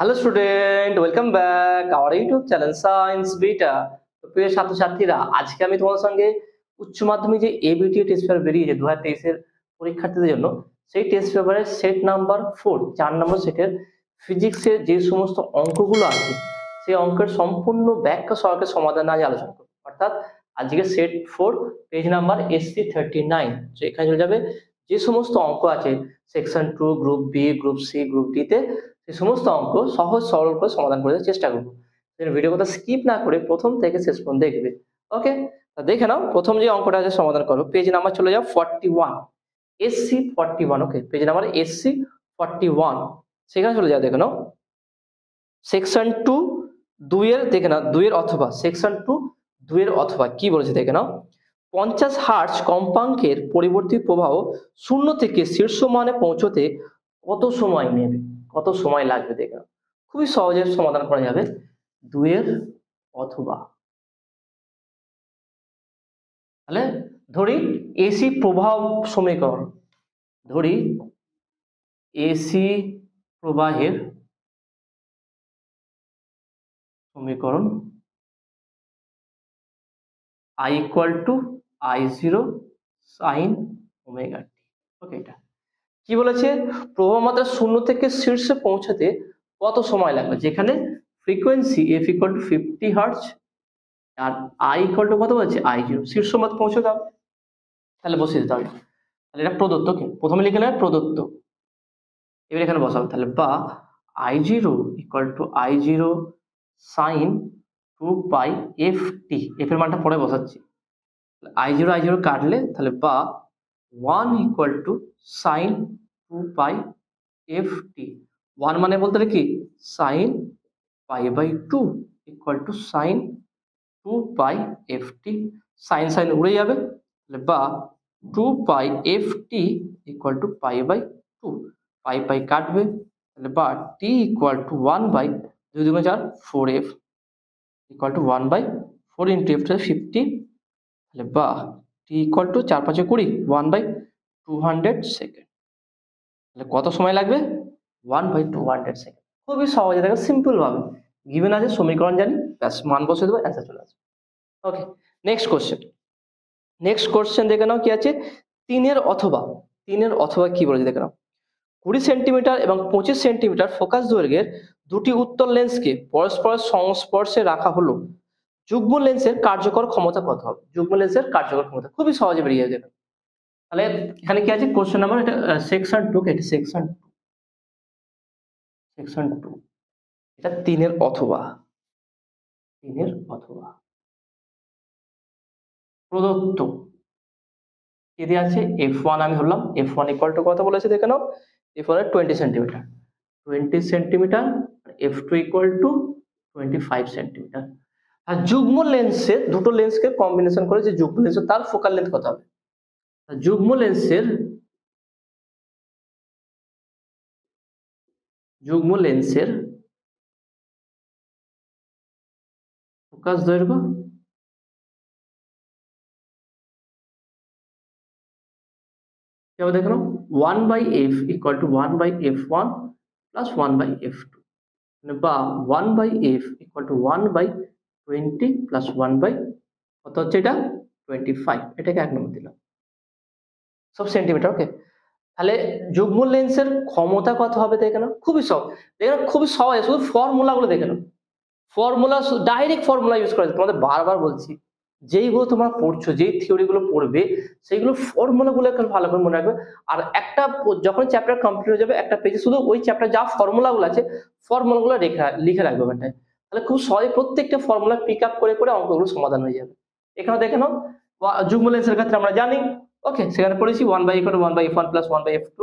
Hello student welcome back our YouTube channel science beta. तो प्रिय छात्रछात्रीरा आज के आमी तुम्हारे संगे उच्च माध्यमिक जे एबीटी टेस्ट पेपर বেরিয়েছে 2023 এর পরীক্ষার্থীদের জন্য সেই টেস্ট পেপারের সেট নাম্বার 4 4 নম্বর সেটের ফিজিক্সের যে সমস্ত অঙ্কগুলো আছে সেই অঙ্কের সম্পূর্ণ ব্যাখ্যা সহকারে সমাধান আজ আলোচনা করব। অর্থাৎ আজকে সেট 4 পেজ নাম্বার SC39 তো এখানে চলে যাবে যে সমস্ত অঙ্ক আছে section 2 group B group C group D তে এই সমস্ত অঙ্ক সহজ সরল করে সমাধান করার চেষ্টা করব। তাহলে ভিডিওটা স্কিপ না করে প্রথম থেকে শেষ পর্যন্ত দেখবে। ওকে তো দেখে নাও প্রথম যে অঙ্কটা আছে সমাধান করো। পেজ নাম্বার চলে যাও 41 SC41। Okay page number SC41 সেখানে চলে যাও। দেখো নাও সেকশন 2 2 এর দেখে নাও 2 এর অথবা সেকশন 2 2 এর অথবা কি বলেছে দেখে নাও 50 হার্জ কম্পাঙ্কের পরিবর্তী প্রবাহ শূন্য থেকে শীর্ষ মানে পৌঁছতে কত সময় নেবে কত সময় লাগবে দেখো খুবই সহজে সমাধান করা যাবে 2 এর অথবা। তাহলে ধরি এসি প্রবাহ সমীকরণ ধরি এসি প্রবাহের সমীকরণ i = i0 sin omega t। Okay এটা কি বলেছে প্রবাহ মাত্রা শূন্য থেকে শীর্ষে পৌঁছাতে কত সময় লাগবে যেখানে ফ্রিকোয়েন্সি f = 50 হার্জ আর i = কত বলেছে i0 শীর্ষ মাত্রা পৌঁছে দাও। তাহলে বসিয়ে দাও তাহলে এটা প্রদত্ত কি প্রথমে লিখে নাও প্রদত্ত এবারে এখানে বসাবো তাহলে বা i0 = i0 sin 2 / ft f এর মানটা পরে বসাচ্ছি i0 i0 কাটলে তাহলে বা 1 = sin 2 pi ft 1 মানে বলতে কি sin pi by 2 = sin 2 pi ft sin sin উড়ে যাবে তাহলে বা 2 pi ft = pi by 2 pi pi কাটবে তাহলে বা t = 1 by 2 2 4 4f = 1 by 4 into f to 50 তাহলে বা t equal to 4 5 20 1 by 200 second তাহলে কত সময় লাগবে 1 by 200 second খুবই সহজে দেখো সিম্পল ভাবে given আছে সমীকরণ জানি ব্যাস মান বসিয়ে দেব आंसर চলে আসবে। ওকে নেক্সট क्वेश्चन দেখে নাও কি আছে 3 এর অথবা কি বলেছে দেখে নাও 20 সেমি এবং 25 সেমি ফোকাস দৈর্ঘ্যের দুটি উত্তল লেন্সকে পরস্পর সংস্পর্শে রাখা হলো যুগ্ম লেন্সের কার্যকর ক্ষমতা কত হবে যুগ্ম লেন্সের কার্যকর ক্ষমতা খুবই সহজে বেরিয়ে যাবে। তাহলে এখানে কি আছে क्वेश्चन নাম্বার এটা সেকশন 2 কে সেকশন 2 এটা 3 এর অথবা প্রদত্ত এর আছে f1 আমি ধরলাম f1 ইকুয়াল টু কত বলেছে দেখে নাও f1 এর 20 সেমি আর f2 ইকুয়াল টু 25 সেমি আর যুগ্ম লেন্সের দুটো লেন্সকে কম্বিনেশন করে যে যুগ্ম লেন্স তার ফোকাল লেন্থ কত হবে যুগ্ম লেন্সের ফোকাস দৈর্ঘ্য কি হবে দেখো 1 by f = 1 by f1 + 1 by f2 মানে বা 1 by f = 1 by 20 plus 1 by কত হচ্ছে এটা 25 এটাকে এক নম্বর দিলাম সব সেন্টিমিটার। ওকে তাহলে যুগ্ম লেন্সের ক্ষমতা কত হবে দেখে নাও খুবই সহজ শুধু ফর্মুলাগুলো দেখে নাও ডাইরেক্ট ফর্মুলা ইউজ করা তোমাদের বারবার বলছি যেইগুলো তোমরা পড়ছো যেই থিওরিগুলো পড়বে সেইগুলো ফর্মুলাগুলো একটু ভালো করে মনে রাখবে আর একটা যখন চ্যাপ্টার কমপ্লিট হয়ে যাবে একটা পেজে শুধু ওই চ্যাপ্টার যা ফর্মুলাগুলো আছে ফর্মুলাগুলো লিখে রাখবে ওখানটায় তাহলে খুব সহজে প্রত্যেকটা ফর্মুলা পিক আপ করে করে অঙ্কগুলো সমাধান হয়ে যাবে। এখানে দেখে নাও যুগ্ম লেন্সের ক্ষেত্রে আমরা জানি ওকে সেখানে পড়েছি 1/f1 + 1/f2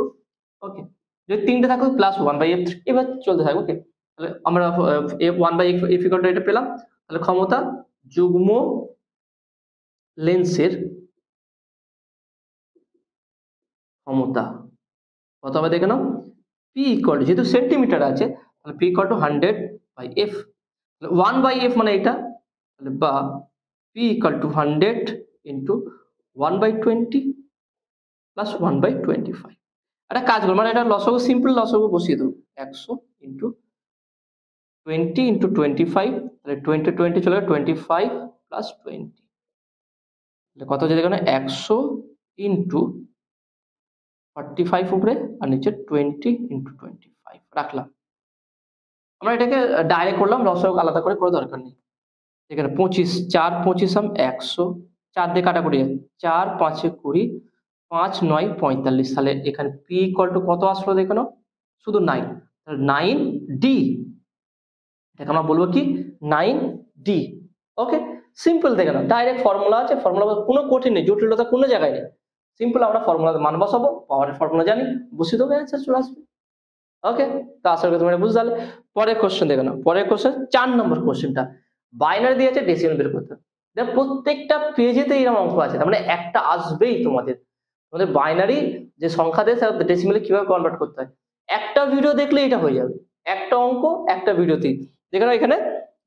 ওকে যদি তিনটে থাকে প্লাস 1/f3 এবার চলতে থাকবে। ওকে তাহলে আমরা f1/f = এটা পেলাম তাহলে ক্ষমতা যুগ্ম লেন্সের ক্ষমতা কত হবে দেখে নাও p = যেহেতু সেন্টিমিটার আছে তাহলে p = 100/f 1 by f মানে এটা তাহলে বা p equal to 100 into 1 by 20 plus 1 by 25 এটা কাজ করব মানে এটা লসাগু সিম্পল লসাগু বসিয়ে দাও 100 into 20 into 25 তাহলে 20 চলে 25 plus 20 তাহলে কত হচ্ছে দেখুন 100 into 45 উপরে আর নিচে 20 into 25 রাখলাম আমরা এটাকে ডাইরেক্ট করলাম রসক আলাদা করে কোনো দরকার নেই এখানে 25 4 25 हम 100 4 দিয়ে কাটাকুটি 4 5 এ 20 5 9 45 তাহলে এখানে p = কত আসলো দেখুন শুধু 9 তাহলে 9d এটা আমরা বলবো কি 9d ওকে সিম্পল দেখেন ডাইরেক্ট ফর্মুলা আছে ফর্মুলা কোনো কঠিন নেই জটিলতা কোনো জায়গায় নেই সিম্পল আমরা ফর্মুলাতে মান বসাবো পাওয়ারের ফর্মুলা জানি বসিয়ে দেব आंसर চলে আসবে ওকে তো আশা করি তোমরা বুঝলে পরের क्वेश्चन দেখেন পরের क्वेश्चन 4 নম্বর क्वेश्चनটা বাইনারি দিয়ে আছে ডেসিমাল বের করতে দেখো প্রত্যেকটা পেজেতে এরকম অঙ্ক আছে তার মানে একটা আসবেই তোমাদের তোমাদের বাইনারি যে সংখ্যা দেয় সেটা ডেসিমালে কিভাবে কনভার্ট করতে হয় একটা ভিডিও দেখলে এটা হয়ে যাবে একটা অঙ্ক একটা ভিডিওতে দেখেন এখানে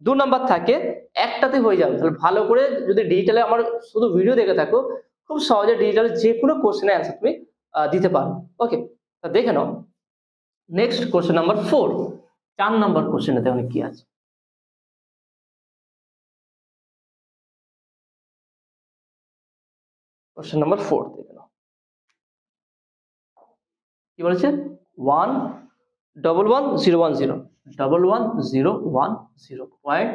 দুই নাম্বার থাকে একটাতে হয়ে যাবে তাহলে ভালো করে যদি ডিজিটালে আমার শুধু ভিডিও দেখে থাকো খুব সহজে ডিজিটালে যে কোনো কোশ্চেনে आंसर তুমি দিতে পারো ওকে তো দেখে নাও নেক্সট क्वेश्चन নাম্বার 4 4 নাম্বার क्वेश्चनতে অনেক কি আছে क्वेश्चन নাম্বার 4 দেখে নাও কি বলেছে 1 1 0 1 0 1 1 0 1 0 पॉइंट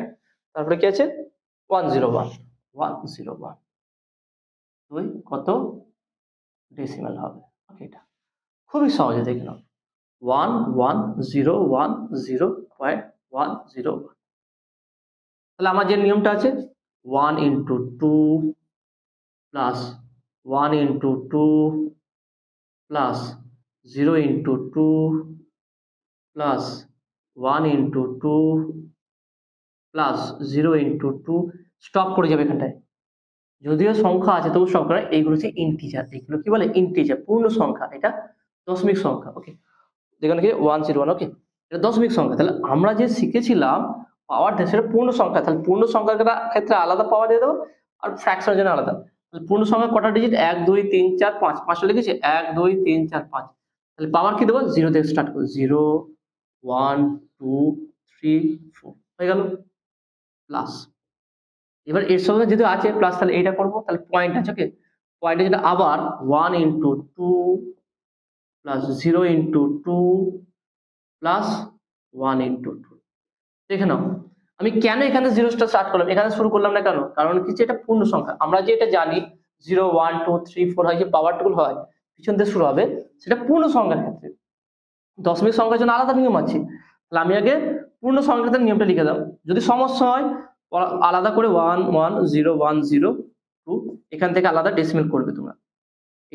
তারপরে কি আছে 1 0 1 1 0 1 দুই কত ডেসিমাল হবে ওকে এটা খুবই সহজে দেখে নাও 1 1 0 1 0 1 0 1 তাহলে আমার যে নিয়মটা আছে 1 into 2 plus 1 into 2 plus 0 into 2 plus 1 into 2 plus 0 into 2 stop করে যাবে এখানটায় যদিও সংখ্যা আছে তবু স্টপ করে এইগুলো হচ্ছে ইন্টিজার এইগুলো কি বলে ইন্টিজার পূর্ণ সংখ্যা এটা দশমিক সংখ্যা ওকে দেখুন কি 101 ওকে এটা দশমিক সংখ্যা তাহলে আমরা যে শিখেছিলাম পাওয়ার সেটা পূর্ণ সংখ্যা তাহলে পূর্ণ সংখ্যার ক্ষেত্রে আলাদা পাওয়ার দিয়ে দাও আর ফ্র্যাকশনের জন্য আলাদা তাহলে পূর্ণ সংখ্যা কটা ডিজিট 1 2 3 4 5 5 লিখেছি 1 2 3 4 5 তাহলে পাওয়ার কি দেব 0 থেকে স্টার্ট করব 0 1 2 3 4 হয়ে গেল প্লাস এবার এর সঙ্গে যদি আছে প্লাস তাহলে এটা করব তাহলে পয়েন্ট আছে ওকে পয়েন্টে যেটা আবার 1 into 2 plus 0 into 2 plus 1 into 2 দেখেন আমি কেন এখানে 0টা স্টার্ট করলাম এখানে শুরু করলাম না কেন কারণ কি এটা পূর্ণ সংখ্যা আমরা যে এটা জানি 0 1 2 3 4 হয় যে পাওয়ার টুল হয় পিছন দিয়ে শুরু হবে সেটা পূর্ণ সংখ্যার ক্ষেত্রে দশমিক সংখ্যার জন্য আলাদা নিয়ম আছে তাহলে আমি আগে পূর্ণ সংখ্যার নিয়মটা লিখে দাও যদি সমস্যা হয় আলাদা করে 1 1 0 1 0 2 এখান থেকে আলাদা ডেসিমাল করবে তোমরা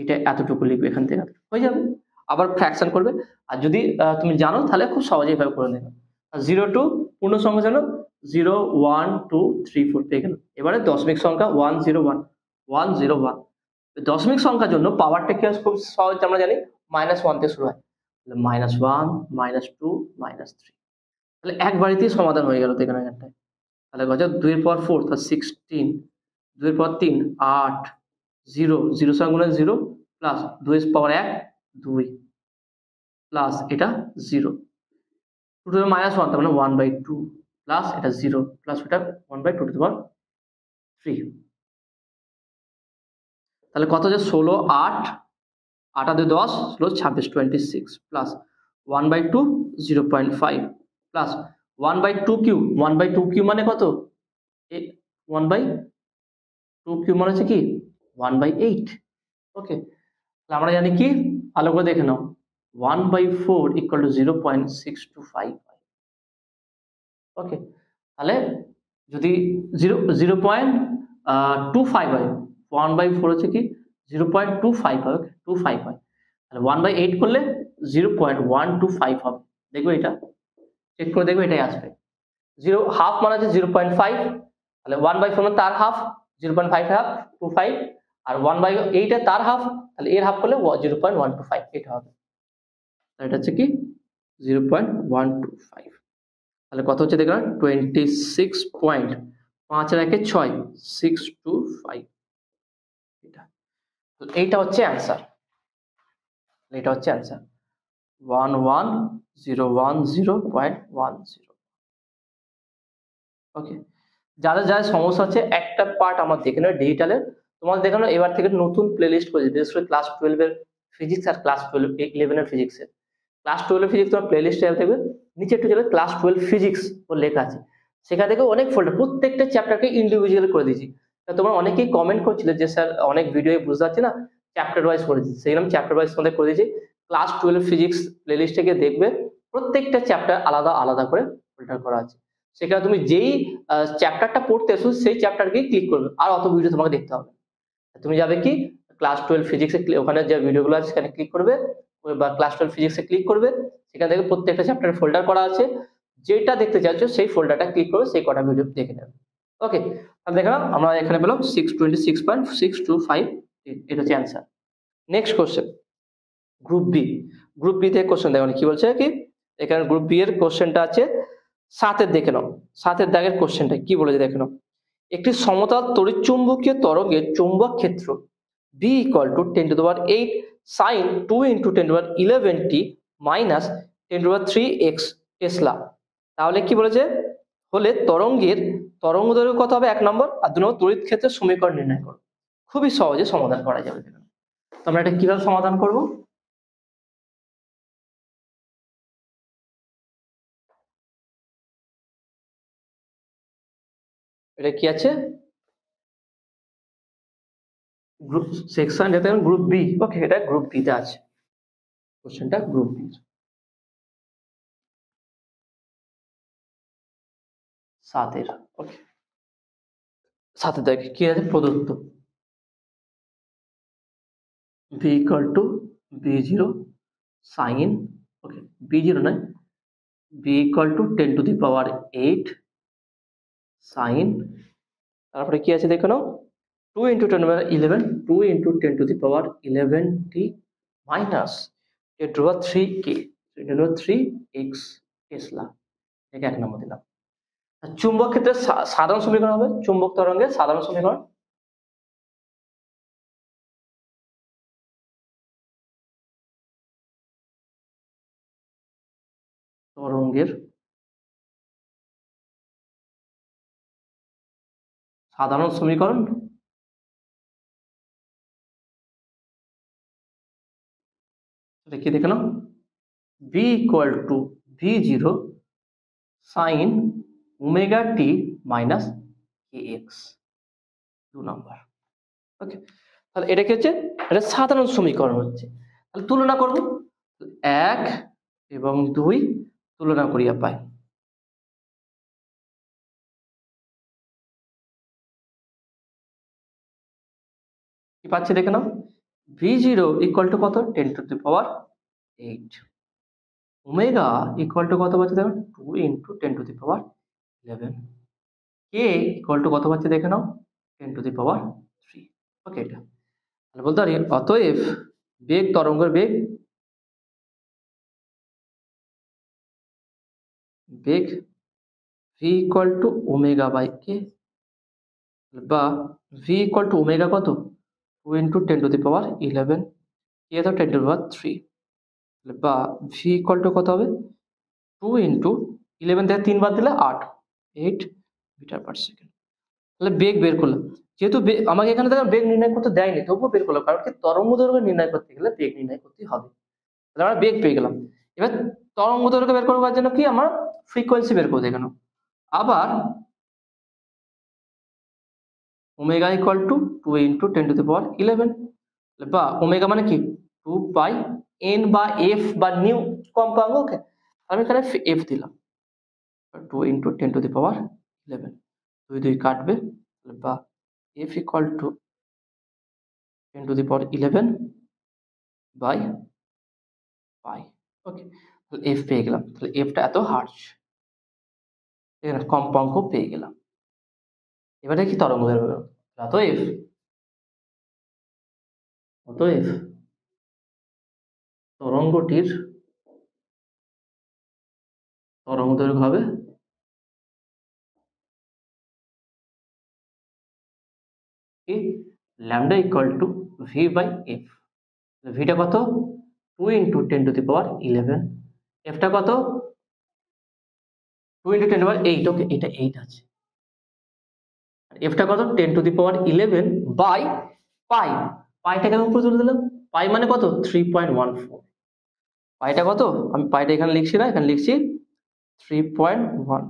এটা এতটুকু লিখবে এখান থেকে হয়ে যাবে আবার ফ্র্যাকশন করবে আর যদি তুমি জানো তাহলে খুব সহজেই ভাবে করে নেবে 0 2 পূর্ণ সংখ্যা জানো 0 1 2 3 4 পেয়ে গেল এবারে দশমিক সংখ্যা 1 0 1 1 0 1 দশমিক সংখ্যার জন্য পাওয়ারটা কি খুব সহজ আমরা জানি -1 থেকে শুরু হয় -1 -2 -3 তাহলে একবারেই সমাধান হয়ে গেল দেখেন এখানটা তাহলে গজা 2 এর পর 4 তা 16 2 এর পর 3 8 0 0 সঙ্গে গুণ 0 প্লাস 2 এর পাওয়ার 1 2 প্লাস এটা 0 2 এর -1 তার মানে 1/2 প্লাস এটা 0 প্লাস এটা 1/2 টু দি পাওয়ার 3 তাহলে কত যে 16 8 8 2 10 16 26 26 plus 1/2 0.5 plus 1/2 माने कत 1/2 माने से की 1/8 ओके তাহলে আমরা জানি কি ভালো করে দেখে নাও 1/4 = 0.625 ओके তাহলে যদি 0.25 হয় 1/4 হচ্ছে কি 0.25 হবে 25 হয় তাহলে 1/8 করলে 0.125 হবে দেখো এটা চেক করে দেখো এটাই আসবে 0 হাফ মানে আছে 0.5 তাহলে 1/4 মানে তার হাফ 0.5 হাফ 25 আর 1/8 এর তার হাফ তাহলে এর হাফ করলে 0.125 এটা হবে তাহলে এটা হচ্ছে কি 0.125 তাহলে কত হচ্ছে দেখো 26.5 এর একে 6 625 এইটা হচ্ছে आंसर এইটা হচ্ছে आंसर 11010.10 ওকে যারা যা সমস্যা আছে একটা পার্ট আমার দেখে নাও ডিজিটালে তোমাদের দেখানো এবার থেকে নতুন প্লেলিস্ট করেছি বিশেষ করে ক্লাস 12 এর ফিজিক্স আর ক্লাস 11 এর ফিজিক্স এর ক্লাস 12 এর ফিজিক্স তোমার প্লেলিস্টে থাকবে নিচে একটু যাবে ক্লাস 12 ফিজিক্স ও লেখা আছে সেখান থেকে অনেক ফোল্ডার প্রত্যেকটা চ্যাপ্টারকে ইন্ডিভিজুয়াল করে দিয়েছি তো তোমরা অনেকেই কমেন্ট করছিলে যে স্যার অনেক ভিডিওই বুঝতে যাচ্ছে না চ্যাপ্টার ওয়াইজ করে দিয়েছি সেইরকম চ্যাপ্টার ওয়াইজ তোমাদের করে দিয়েছি ক্লাস 12 ফিজিক্স প্লেলিস্ট থেকে দেখবে প্রত্যেকটা চ্যাপ্টার আলাদা আলাদা করে ফিল্টার করা আছে সেখানে তুমি যেই চ্যাপ্টারটা পড়তেছো সেই চ্যাপ্টারকে ক্লিক করবে আর অত ভিডিও তোমাকে দেখতে হবে তুমি যাবে কি ক্লাস 12 ফিজিক্স এ ওখানে যে ভিডিওগুলো আছে সেখানে ক্লিক করবে বা ক্লাস 12 ফিজিক্স এ ক্লিক করবে সেখান থেকে প্রত্যেকটা চ্যাপ্টারে ফোল্ডার করা আছে যেটা দেখতে চাইছো সেই ফোল্ডারটা ক্লিক করো সেই কটা ভিডিও দেখে নেবে ওকে তাহলে দেখো আমরা এখানে পেলাম 626.625 এটা হচ্ছে answer next question group B তে क्वेश्चन দেখো কি বলছে কি এখানে গ্রুপ বি এর क्वेश्चनটা আছে 7 এর দেখে নাও 7 এর দাগের क्वेश्चनটা কি বলেছে দেখো একটি সমতল তড়িৎচুম্বকীয় তরঙ্গের চৌম্বক ক্ষেত্র B equal to 10 to the power 8 sin 2 into 10 to the power 11 t minus 10 to the power 3 x tesla তাহলে কি বলেছে হলে তরঙ্গের তরঙ্গ দৈর্ঘ্য কত হবে এক নম্বর আর দুই নম্বর তড়িৎ ক্ষেত্রের সমীকরণ নির্ণয় করো খুবই সহজে সমাধান করা যাবে তো আমরা এটা কিভাবে সমাধান করব এটা কি আছে গ্রুপ সেকশন যেটা গ্রুপ বি ওকে এটা গ্রুপ বি তে আছে क्वेश्चनটা গ্রুপ বি 7 এর ওকে 7 এর দেখো কি আছে প্রদত্ত b = b0 sin ওকে b0 না b = 10 to the power 8 sin তারপরে কি আছে দেখো 2 into 10 to the power 11, 2 into 10 to the power 11 t minus 10 to the power 3k, so 10 to the power 3x tesla. ये क्या नाम दिला? चुंबक क्षेत्र साधारण समीकरण होगा, चुंबक तरंग के साधारण समीकरण. तरंगेर साधारण समीकरण देखिए देखना b equal to b0 sin omega t minus kx दो नंबर ओके তাহলে এটা কি হচ্ছে এটা সাধারণ সমীকরণ হচ্ছে তাহলে তুলনা করব 1 এবং 2 তুলনা করিয়া পাই কি পাচ্ছি দেখে নাও v0 equal to what? 10 to the power 8. Omega equal to what? 2 into 10 to the power 11. K equal to what? 10 to the power 3. Okay. If big তরঙ্গের বেগ v equal to omega by k. V equal to omega কত 2 into 10 to the power 11 ये तो 10 to the power 3 बा v equal to कत होवे 2 into 11 दे 3 बार दिला 8 metre पर second তাহলে বেগ বের করলাম যেহেতু আমাকে এখানে দেখো বেগ নির্ণয় করতে দেয়নি তবুও বের করলাম কারণ কি তরঙ্গ দৈর্ঘ্য নির্ণয় করতে গেলে বেগ নির্ণয় করতে হবে তাহলে আমরা বেগ পেয়ে গেলাম এবার তরঙ্গ দৈর্ঘ্য বের করার জন্য কি আমরা ফ্রিকোয়েন্সি বের করতে কেন আবার omega equal to 2 into 10 to the power 11 বা omega মানে কি 2 pi n বা f বা nu কম্পাঙ্ক ওকে আমি এখানে f দিলাম 2 into 10 to the power 11 দুই দুই কাটবে বা f equal to 10 to the power 11 by pi ওকে তাহলে f পেয়ে গেলাম তাহলে f টা এত হার্জ এর কম্পাঙ্ক পেয়ে গেলাম এবারে কি তরঙ্গ বের হবে অতএব তরঙ্গটির তরঙ্গ দৈর্ঘ্য হবে কি lambda equal to V by F ভিটা কত 2 ইনটু 10 টু দি পাওয়ার 11 এফটা কত 2 ইনটু 10 টু দি পাওয়ার 8 ওকে এটা 8 আছে f টা কত 10 to the power 11 by pi. পাইটাকে আমি উপরে তুলে দিলাম, পাই মানে কত 3.14। পাইটা কত, আমি পাইটা এখানে লিখছি না, এখানে লিখছি 3.14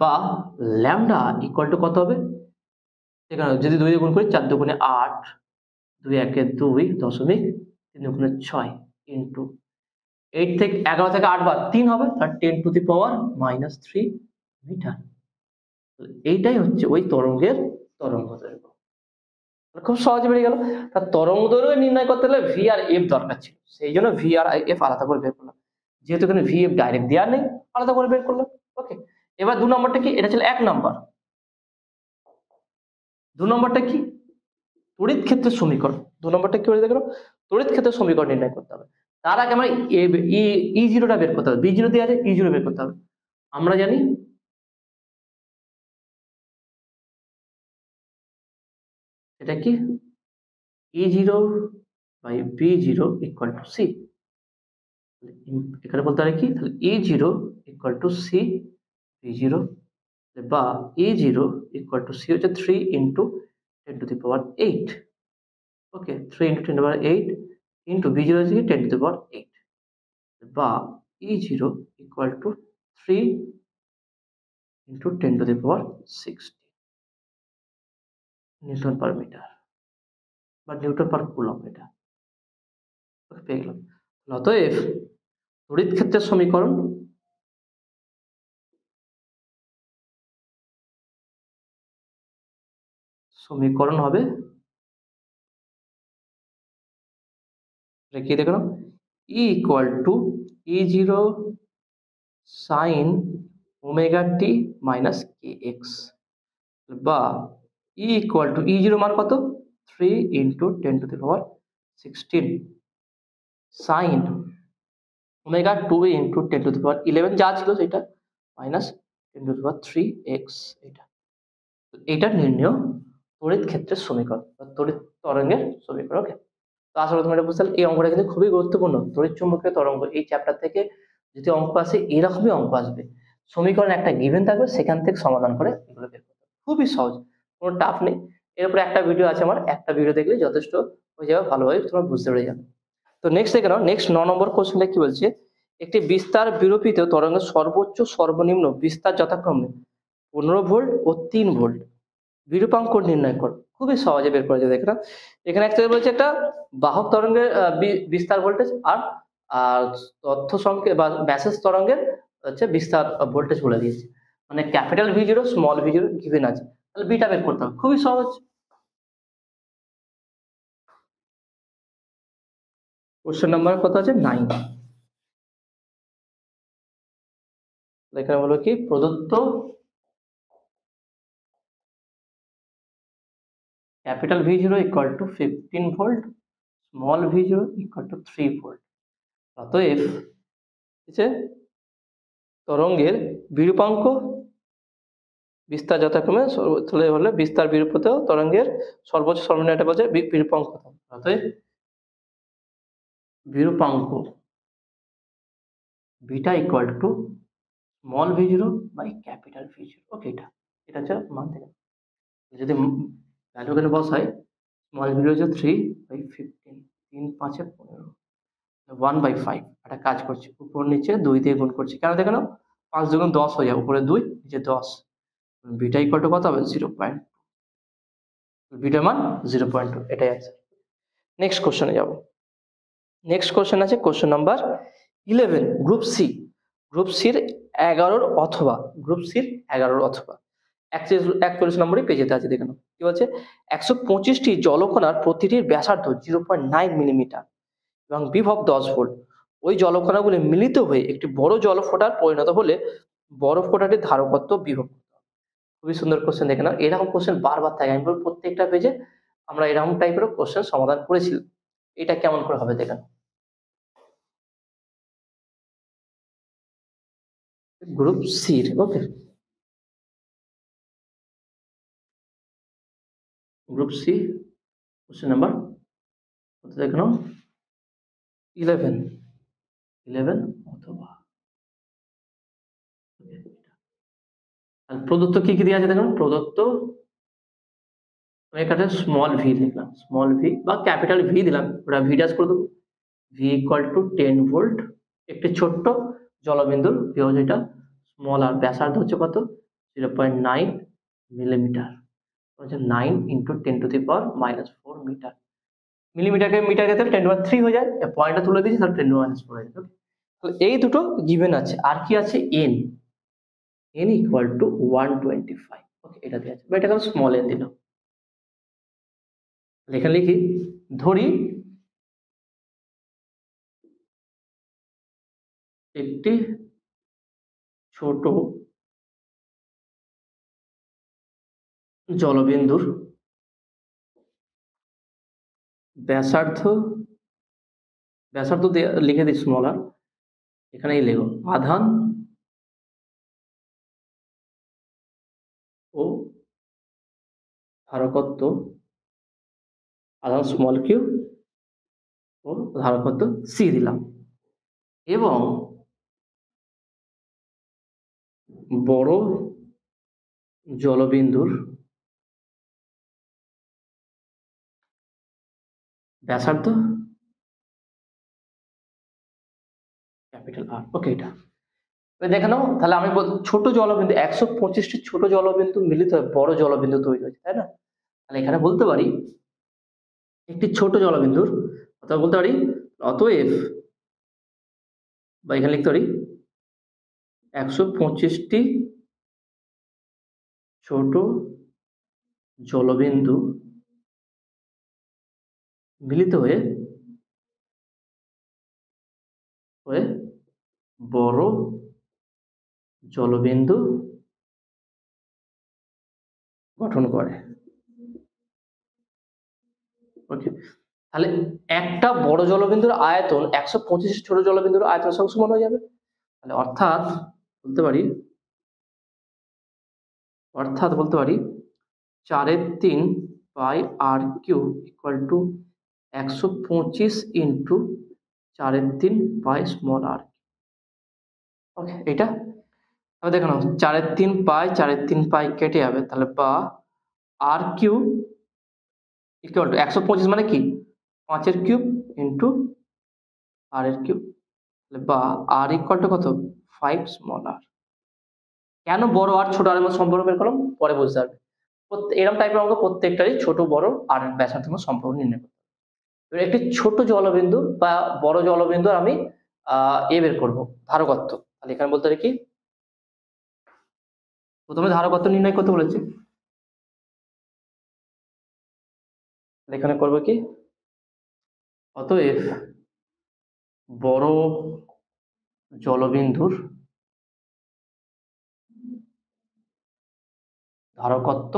বা ল্যামডা ইকুয়াল টু কত হবে, এখানে যদি 2 দিয়ে গুণ করি 4 2 গুণে 8 2 1 এ 2.3 গুণে 6 ইনটু 8 থেকে 11 থেকে 8 বার 3 হবে, তার 10 টু দি পাওয়ার -3 মিটার। এইটাই হচ্ছে ওই তরঙ্গের তরঙ্গ দৈর্ঘ্য। খুব সহজে বেরিয়ে গেল। তার তরঙ্গ দৈর্ঘ্য নির্ণয় করতে হলে ভি আর এফ দরকার ছিল, সেই জন্য ভি আর এফ আলাদা করে বের করলাম, যেহেতু এখানে ভি এফ ডাইরেক্ট দেওয়া নেই আলাদা করে বের করলাম। ওকে, এবার 2 নম্বরটা কি, এটা ছিল 1 নম্বর। 2 নম্বরটা কি, তড়িৎ ক্ষেত্রের সমীকরণ। 2 নম্বরটা কি করে দেখো, তড়িৎ ক্ষেত্রের সমীকরণ নির্ণয় করতে হবে। তার আগে আমরা ই জিরোটা বের করতে হবে, বি জিরো দেওয়া আছে, ই জিরো বের করতে হবে। আমরা জানি এটা কি E0 by B0 equal to C, এখানে বলতে পারে কি তাহলে E0 equal two C B0 বা E0 ইকুয়াল টু C হচ্ছে 3 into 10 to the power 8। Okay, 3 into 10 to the power 8 into B0 হচ্ছে 10 টু দি পাওয়ার 8 বা E0 equal to 3 into 10 to the power 6 newton per metre বা newton per coulomb এটা পেয়ে গেলাম। অতএব তড়িৎ ক্ষেত্রের সমীকরণ হবে কি দেখলাম E equal to E zero sine omega T minus K X বা E equal to E0 মান কত 3 into 10 to the power 16 sin omega 2 into 10 to the power 11 যা ছিল সেটা minus 10 to the power 3x এটা। তো এটা নির্ণয় তড়িৎ ক্ষেত্রের সমীকরণ বা তড়িৎ তরঙ্গের সমীকরণ। ওকে, তো আসলে তোমরা বুঝলে এই অঙ্কটা কিন্তু খুবই গুরুত্বপূর্ণ। তড়িৎ চৌম্বকীয় তরঙ্গ এই চ্যাপ্টার থেকে যদি অঙ্ক আসে এরকমই অঙ্ক আসবে, সমীকরণ একটা গিভেন থাকবে, সেখান থেকে সমাধান করে এগুলো বের করতে হবে। খুবই সহজ, কোনো টাফ নেই। এর উপরে একটা ভিডিও আছে আমার, একটা ভিডিও দেখলে যথেষ্ট হয়ে যাবে, ভালোভাবে তোমরা বুঝতে পেরে যাবে। তো নেক্সট দেখে নাও, নেক্সট 9 নম্বর কোশ্চেনটা কি বলছে, একটি বিস্তার বিরোপিত তরঙ্গের সর্বোচ্চ সর্বনিম্ন বিস্তার যথাক্রমে 15 ভোল্ট ও 3 ভোল্ট বিরূপাঙ্ক নির্ণয় করো। খুবই সহজে বের করা যায়। দেখে নাও এখানে একটা বলছে একটা বাহক তরঙ্গের বিস্তার ভোল্টেজ আর তথ্য সংকেত বা মেসেজ তরঙ্গের হচ্ছে বিস্তার ভোল্টেজ বলে দিয়েছে, মানে capital V0 small V0 given আছে, তাহলে বিটা বের করতে হবে। খুবই সহজ, কোশ্চেন নাম্বার কত আছে 9। এখানে বলো কি প্রদত্ত capital V0 equal to 15 volt small V0 equal to 3 volt. অতএব তরঙ্গের বিরূপাঙ্ক বিস্তার যথাক্রমে তাহলে হলে বিস্তার বিরূপিত তরঙ্গের সর্বোচ্চ সর্বনিম্ন এটা বলছে বিরূপাঙ্ক। অতএব বিরূপাঙ্ক beta equal to small V0 by capital V0। Okay, এটা হচ্ছে মান থেকে যদি ভ্যালু এখানে বসাই স্মল V0 হচ্ছে 3/15 3 5 15 1/5। একটা কাজ করছি উপর নিচে 2 দিয়ে গুণ করছি, কেন দেখে নাও 5 × 10 হয়ে যায়, উপরে 2 নিচে 10। বিটা ইকুয়াল টু কত হবে 0.2, বিটা মান 0.2, এটাই আছে। নেক্সট কোশ্চেনে যাব। নেক্সট কোশ্চেন আছে question number 11 group C, group সির 11 অথবা গ্রুপ সির 11 অথবা 41 নম্বরে পেজেতে আছে। দেখুন কি বলছে, 125টি জলকণার প্রতিটির ব্যাসার্ধ 0.9 মিলিমিটার এবং বিভব 10 ভোল্ট। ওই জলকণাগুলি মিলিত হয়ে একটি বড় জলফোঁটার পরিণত হলে বড় ফোঁটাটির ধারকত্ব বিভব। খুবই সুন্দর কোশ্চেন, দেখে নাও এরকম কোশ্চেন বারবার থাকে, আমি বলবো প্রত্যেকটা পেজে আমরা এরকম টাইপের কোশ্চেন সমাধান করেছিলাম। এটা কেমন করে হবে দেখে নাও, group C. Okay, group C question number দেখে নাও 11 অথবা আর প্রদত্ত কি কি দেয়া আছে দেখুন, প্রদত্ত আমি এখানে স্মল ভি লিখলাম, স্মল ভি বা ক্যাপিটাল ভি দিলাম, ওটা ভি ড্যাশ করে দেবো, ভি ইকুয়াল টু 10 ভোল্ট, একটি ছোট্ট জলবিন্দুর ভি হচ্ছে এটা স্মল, আর ব্যাসার্ধ হচ্ছে কত 0.9 মিলিমিটার, হচ্ছে 9 × 10⁻⁴ মিটার, মিলিমিটারকে মিটারকে তাহলে 10³ হয়ে যায়, পয়েন্টটা তুলে দিয়েছি তাহলে 10⁻⁴ হয়ে যাবে। তো এই দুটো গিভেন আছে, আর কি আছে N, N equal to 125, okay এটা দেওয়া আছে, এটাকে আমি স্মল এন দিলাম, লেখা লিখি ধরি একটি ছোট জলবিন্দুর ব্যাসার্ধ লিখে দিই স্মল, আর এখানেই লেখো আধান ও ধারকত্ব, আধান স্মল কিউ ও ধারকত্ব সি দিলাম, এবং বড় জলবিন্দুর ব্যাসার্ধ ক্যাপিটাল আর, ওকে এটা দেখে নাও। তাহলে আমি ছোট জলবিন্দু 125টি ছোট জলবিন্দু মিলিত হয় বড় জলবিন্দু তৈরি হয়েছে, তাই না? তাহলে এখানে বলতে পারি একটি ছোট জলবিন্দুর, অথবা বলতে পারি অতএব, বা এখানে লিখতে পারি 125টি ছোট জলবিন্দু মিলিত হয়ে বড় জলবিন্দু গঠন করে। ওকে, তাহলে একটা বড় জলবিন্দুর আয়তন 125 ছোট জলবিন্দুর আয়তন সঙ্গে সমান হয়ে যাবে, তাহলে অর্থাৎ বলতে পারি 4√3πr³ = 125 ইন্টু 4√3π স্মল আর। ওকে এটা তাহলে দেখো 4√3π কেটে যাবে, তাহলে বা r³ ইকুয়াল টু 125 মানে কি 5³ ইন্টু আর এর কিউব, বা আর ইকুয়াল টু কত 5r। কেন বড় আর ছোট আর এর মধ্যে সম্পর্ক বের করলাম পরে বুঝতে পারবে, এরকম টাইপের অঙ্ক প্রত্যেকটারই ছোট বড় আর ব্যাসার্ধ সম্পর্ক নির্ণয় করতে হবে। এবার একটি ছোট জলবিন্দু বা বড় জলবিন্দুর আমি বের করবো ধারকত্ব, তাহলে এখানে বলতে পারি কি প্রথমে ধারকত্ব নির্ণয় করতে বলেছে, এখানে করবো কি অতএব বড় জলবিন্দুর ধারকত্ব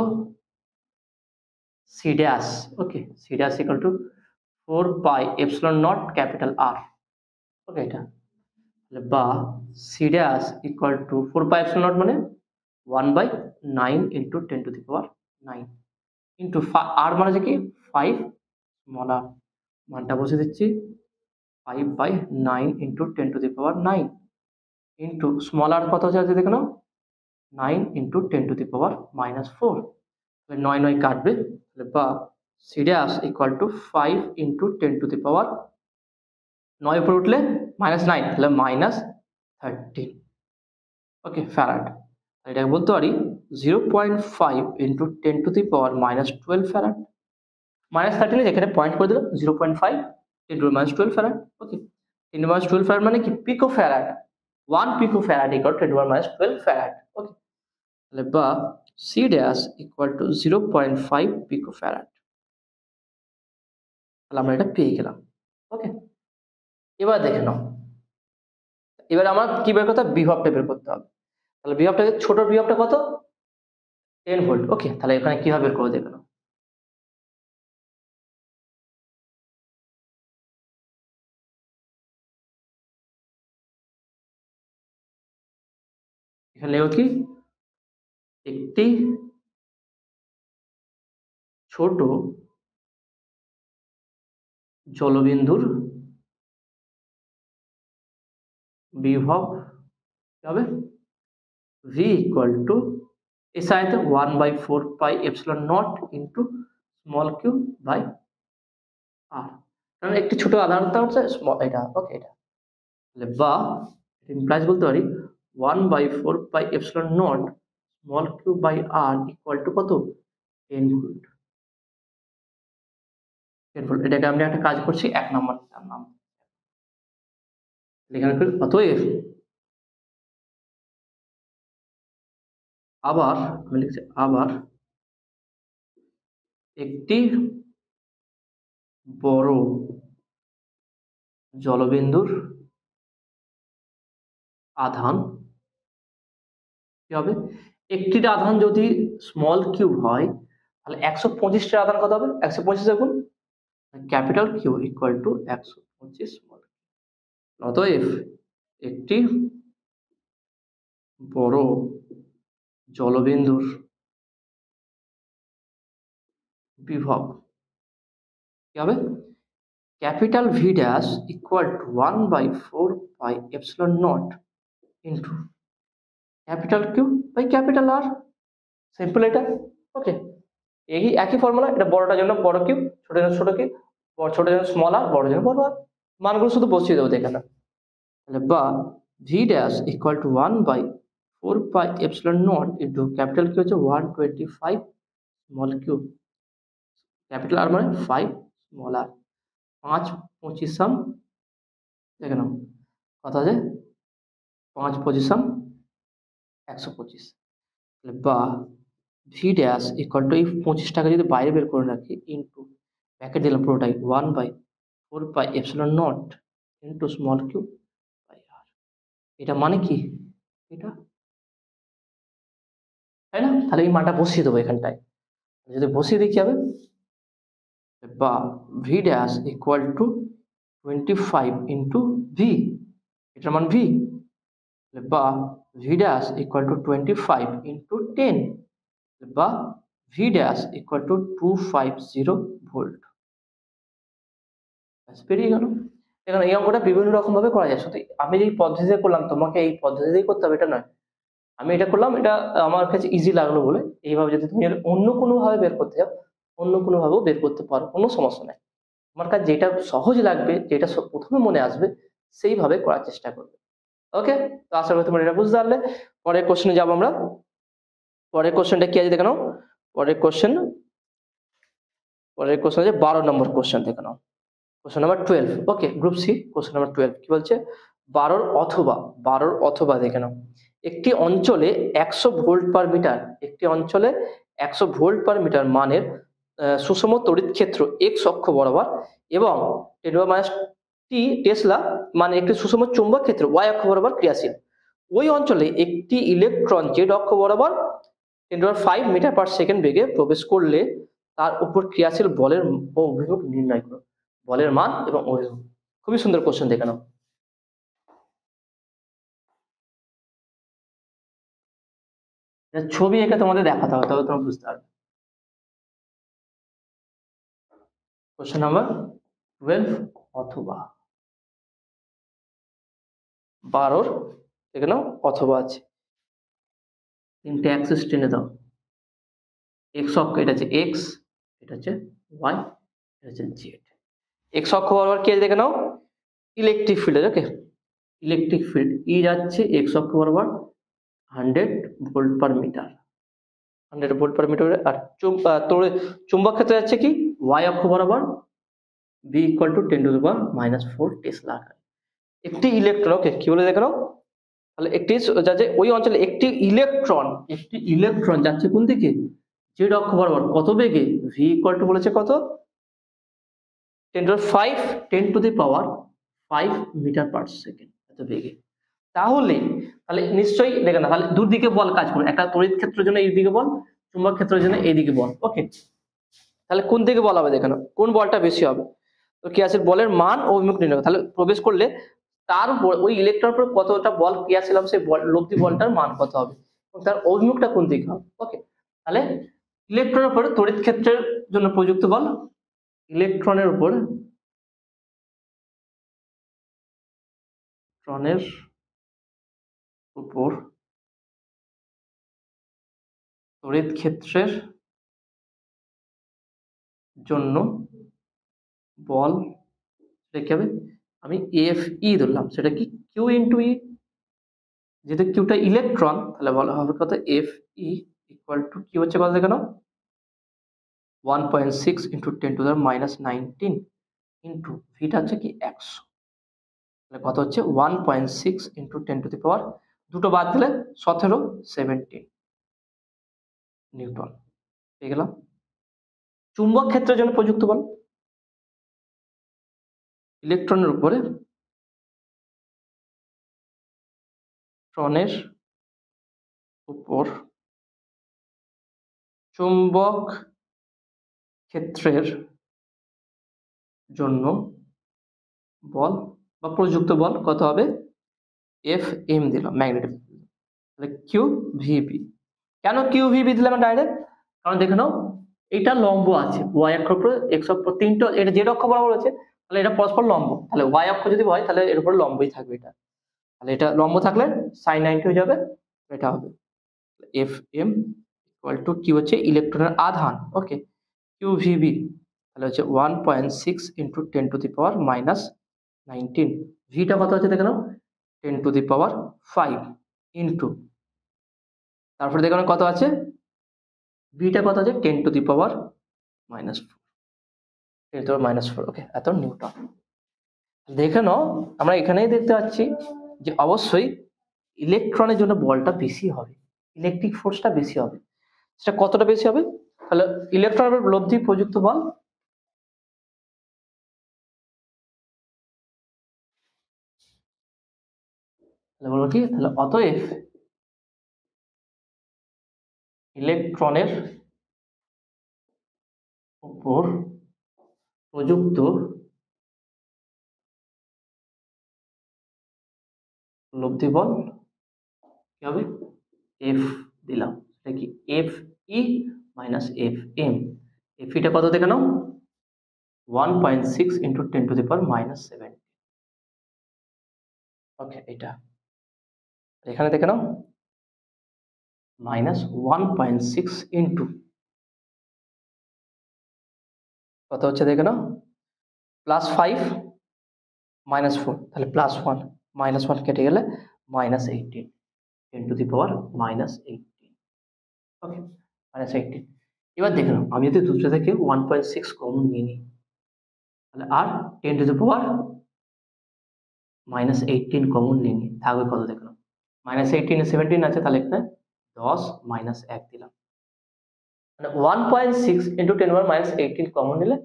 C dash, okay C dash equal to 4πε0 capital R, okay এটা বা সি ড্যাশ ইকুয়াল টু 4πε0 মানে 1/9 × 10⁹ ইন্টু আর মানে হচ্ছে কি 5r, মানটা বসে দিচ্ছি 5/9 × 10⁹ ইন্টু স্মল আর কত আছে দেখে নাও 9 × 10⁻⁴, তাহলে 9 কাটবে, তাহলে বা সি ড্যাশ ইকুয়াল টু 5 × 10⁻, 9 উপরে উঠলে -9 তাহলে -13, ওকে ফ্যারাড, এটাকে বলতে পারি 0.5 × 10⁻¹2 ফ্যারাড, -13 এখানে পয়েন্ট করে দিলাম 0.5 × 10⁻¹2 ফ্যারাড, ওকে 10⁻¹2 ফ্যারাড মানে কি পিকো farad, 1 pF equal to 10⁻¹2 F, okay, বা c dash equal to 0.5 pF, তাহলে আমরা এটা পেয়ে গেলাম। ওকে এবার দেখে নাও, এবার আমার কি বের করতে হবে, বিভবটা বের করতে হবে, তাহলে বিভবটাকে ছোট বিভবটা কত 10 ভোল্ট, ওকে তাহলে এখানে কিভাবে বের করে দেখে নাও, কি একটি ছোট জলবিন্দুর বিভব হবে v equal to is either 1 by 4 pi epsilon naught into small q by r. কারণ একটি ছোট আধারটা হচ্ছে স্মল এটা, ওকে এটা তাহলে বা ইমপ্লাইজ বলতে পারি 1 by 4 pi epsilon naught small q by r equal to কত 10 volt 10 volt এটাকে আমরা একটা কাজ করছি এক নাম্বার লেখার পর অতএব আবার আমি লিখছি আবার একটি বড় জলবিন্দুর আধান কি হবে একটি আধান যদি স্মল কিউ হয় তাহলে 125 এর আধান কত হবে 125 গুণ capital Q equal to 125 small অতএব একটি বড় জলবিন্দুর বিভব কি হবে capital V dash equal to 1/4 pi epsilon not into capital Q by capital R simple এটা ওকে এই একই ফর্মুলা এটা বড়টার জন্য বড় কিউ ছোটটার জন্য ছোট কিউ ছোটটার জন্য স্মল আর বড়টার জন্য বড় আর মানগুলো শুধু বসিয়ে দেবো এখানে তাহলে বা V dash equal to 1/4 pi epsilon naught into capital Q is 125 small q capital R means 5 small r 5/25 देख ना पता है 5/25 125 बा v dash equal to 25 টাকা যদি বাইরে বের করে রাখি into ব্যাকে দিলাম পুরোটাই 1/4 pi epsilon naught into small q by r এটা মানে কি এটা है ना তাহলে এই মানটা বসিয়ে দেব এখানটায় যদি বসিয়ে দিই কি হবে বা v dash equal to 25 into v এটা মান v বা v dash equal to 25 into 10 বা v dash equal to 250 volt পেরিয়ে গেল এখানে এই অঙ্কটা বিভিন্ন রকম ভাবে করা যায় শুধু আমি যেই পদ্ধতিতে করলাম তোমাকে এই পদ্ধতিতেই করতে হবে এটা নয় আমি এটা করলাম এটা আমার কাছে ইজি লাগলো বলে এইভাবে যদি তুমি অন্য কোনো ভাবে বের করতে চাও অন্য কোনো ভাবেও বের করতে পারো কোনো সমস্যা নাই তোমার কাছে যেটা সহজ লাগবে যেটা প্রথমে মনে আসবে সেইভাবে করার চেষ্টা করবে ওকে তো আশা করি তোমরা এটা বুঝতে পারলে পরের কোশ্চেনে যাব আমরা পরের কোশ্চেনটা কি আছে দেখে নাও পরের কোশ্চেন আছে 12 নম্বর কোশ্চেন দেখে নাও question number 12 okay group C question number 12 কি বলছে 12 অথবা দেখে নাও একটি অঞ্চলে 100 ভোল্ট পার মিটার মানের সুষম তড়িৎ ক্ষেত্র x অক্ষ বরাবর এবং 10⁻t টেসলা মানে একটি সুষম চৌম্বক ক্ষেত্র y অক্ষ বরাবর ক্রিয়াশীল ওই অঞ্চলে একটি ইলেকট্রন z অক্ষ বরাবর 10⁵ মিটার পার সেকেন্ড বেগে প্রবেশ করলে তার উপর ক্রিয়াশীল বলের অভিভব নির্ণয় করো বলের মান এবং অভিভব খুবই সুন্দর কোশ্চেন দেখে নাও ছবি এঁকে তোমাদের দেখাতে হবে তবে তোমরা বুঝতে পারবে কোশ্চেন নাম্বার 12 অথবা 12 দেখে নাও অথবা আছে তিনটে অ্যাক্সিস টেনে দাও এক্স অক্ষ এটা হচ্ছে এক্স এটা হচ্ছে ওয়াই এটা হচ্ছে জেড এক্স অক্ষ বরাবর কি দেখে নাও electric field okay electric field E যাচ্ছে এক্স অক্ষ বরাবর 100 ভোল্ট পার মিটার আর চুম্বক ক্ষেত্রে যাচ্ছে কি y অক্ষ বরাবর b = 10⁻⁴ টেসলা একটি ইলেকট্রন ওকে কি বলে দেখো তাহলে একটি যাচ্ছে ওই অঞ্চলে একটি ইলেকট্রন যাচ্ছে কোন দিকে z অক্ষ বরাবর কত বেগে v = বলেছে কত 10⁵ মিটার পার সেকেন্ড এত বেগে তাহলে নিশ্চয়ই দেখে না তাহলে দুদিকে বল কাজ করবে একটা তড়িৎ ক্ষেত্রের জন্য এইদিকে বল চুম্বক ক্ষেত্রের জন্য এইদিকে বল ওকে তাহলে কোন দিকে বল হবে দেখে না কোন বলটা বেশি হবে তো ক্রিয়াশীল বলের মান ও অভিমুখ নির্ণয় করো তাহলে প্রবেশ করলে তার ওই ইলেকট্রনের উপর কতটা বল ক্রিয়াশীল হবে সেই বল লব্ধি বলটার মান কত হবে এবং তার অভিমুখটা কোন দিকে হবে ওকে তাহলে ইলেকট্রনের উপর তড়িৎ ক্ষেত্রের জন্য প্রযুক্ত বল ইলেকট্রনের উপর তড়িৎ ক্ষেত্রের জন্য বল সেটা কি হবে, আমি এফ ই ধরলাম, সেটা কি কিউ ইন্টু ই, যেহেতু কিউটা ইলেকট্রন তাহলে বলা হবে কত এফ ই ইকুয়াল টু কি হচ্ছে বল দেখে নাও 1.6 × 10⁻¹৯ ইন্টু ভিটা হচ্ছে কি 100, তাহলে কত হচ্ছে 1.6 × 10⁻, দুটো বাদ দিলে 17 নিউটন পেয়ে গেলাম। চুম্বক ক্ষেত্রের জন্য প্রযুক্ত বল ইলেকট্রনের উপরে চুম্বক ক্ষেত্রের জন্য বল বা প্রযুক্ত বল কত হবে এফ এম দিলাম ম্যাগনেটিক, তাহলে কিউ ভিবি। কেন কিউ ভিবি দিলাম ডাইরেক্ট, কারণ দেখে নাও এটা লম্ব আছে ওয়াই অক্ষ এক্স অক্ষ তিনটা, এটা জেড অক্ষ বরাবর আছে, তাহলে এটা পরস্পর লম্ব, তাহলে ওয়াই অক্ষ যদি হয় তাহলে এর উপরে লম্বই থাকবে এটা, তাহলে এটা লম্ব থাকলে sin 90 হয়ে যাবে, এটা হবে এফ এম ইকুয়াল টু কি হচ্ছে ইলেকট্রনের আধান, ওকে কিউ ভিবি তাহলে হচ্ছে 1.6 × 10⁻¹৯, ভিটা কত হচ্ছে দেখে নাও 10⁵ ইন্টু, তারপরে দেখে নাও কত আছে ভিটা কত আছে 10⁻⁴ ওকে এত নিউটন। দেখে নাও আমরা এখানেই দেখতে পাচ্ছি যে অবশ্যই ইলেকট্রনের জন্য বলটা বেশি হবে, ইলেকট্রিক ফোর্সটা বেশি হবে, সেটা কতটা বেশি হবে, তাহলে ইলেকট্রনের লব্ধি প্রযুক্ত বল বলবো কি, তাহলে অতএব ইলেকট্রনের উপর প্রযুক্ত লব্ধি বল কি হবে এফ দিলাম, সেটা কি এফ ই -FM, এফ ইটা কত দেখে নাও 1.6 × 10⁻¹৭, ওকে এটা এখানে দেখে নাও -1.6 ইন্টু কত হচ্ছে দেখে নাও +5 - 4, তাহলে +1 - 1 কেটে গেলে -18 × 10⁻−18, ওকে -18। এবার দেখে নাও আমি যদি দুটো থেকে 1.6 কমন নিয়ে নিই তাহলে আর 10⁻−18 কমন নিয়ে নিই, থাকবে কত দেখে নাও -18 × 17 আছে, তাহলে এখানে 10 - 1 দিলাম, মানে 1.6 × 10⁻−18 কমন নিলে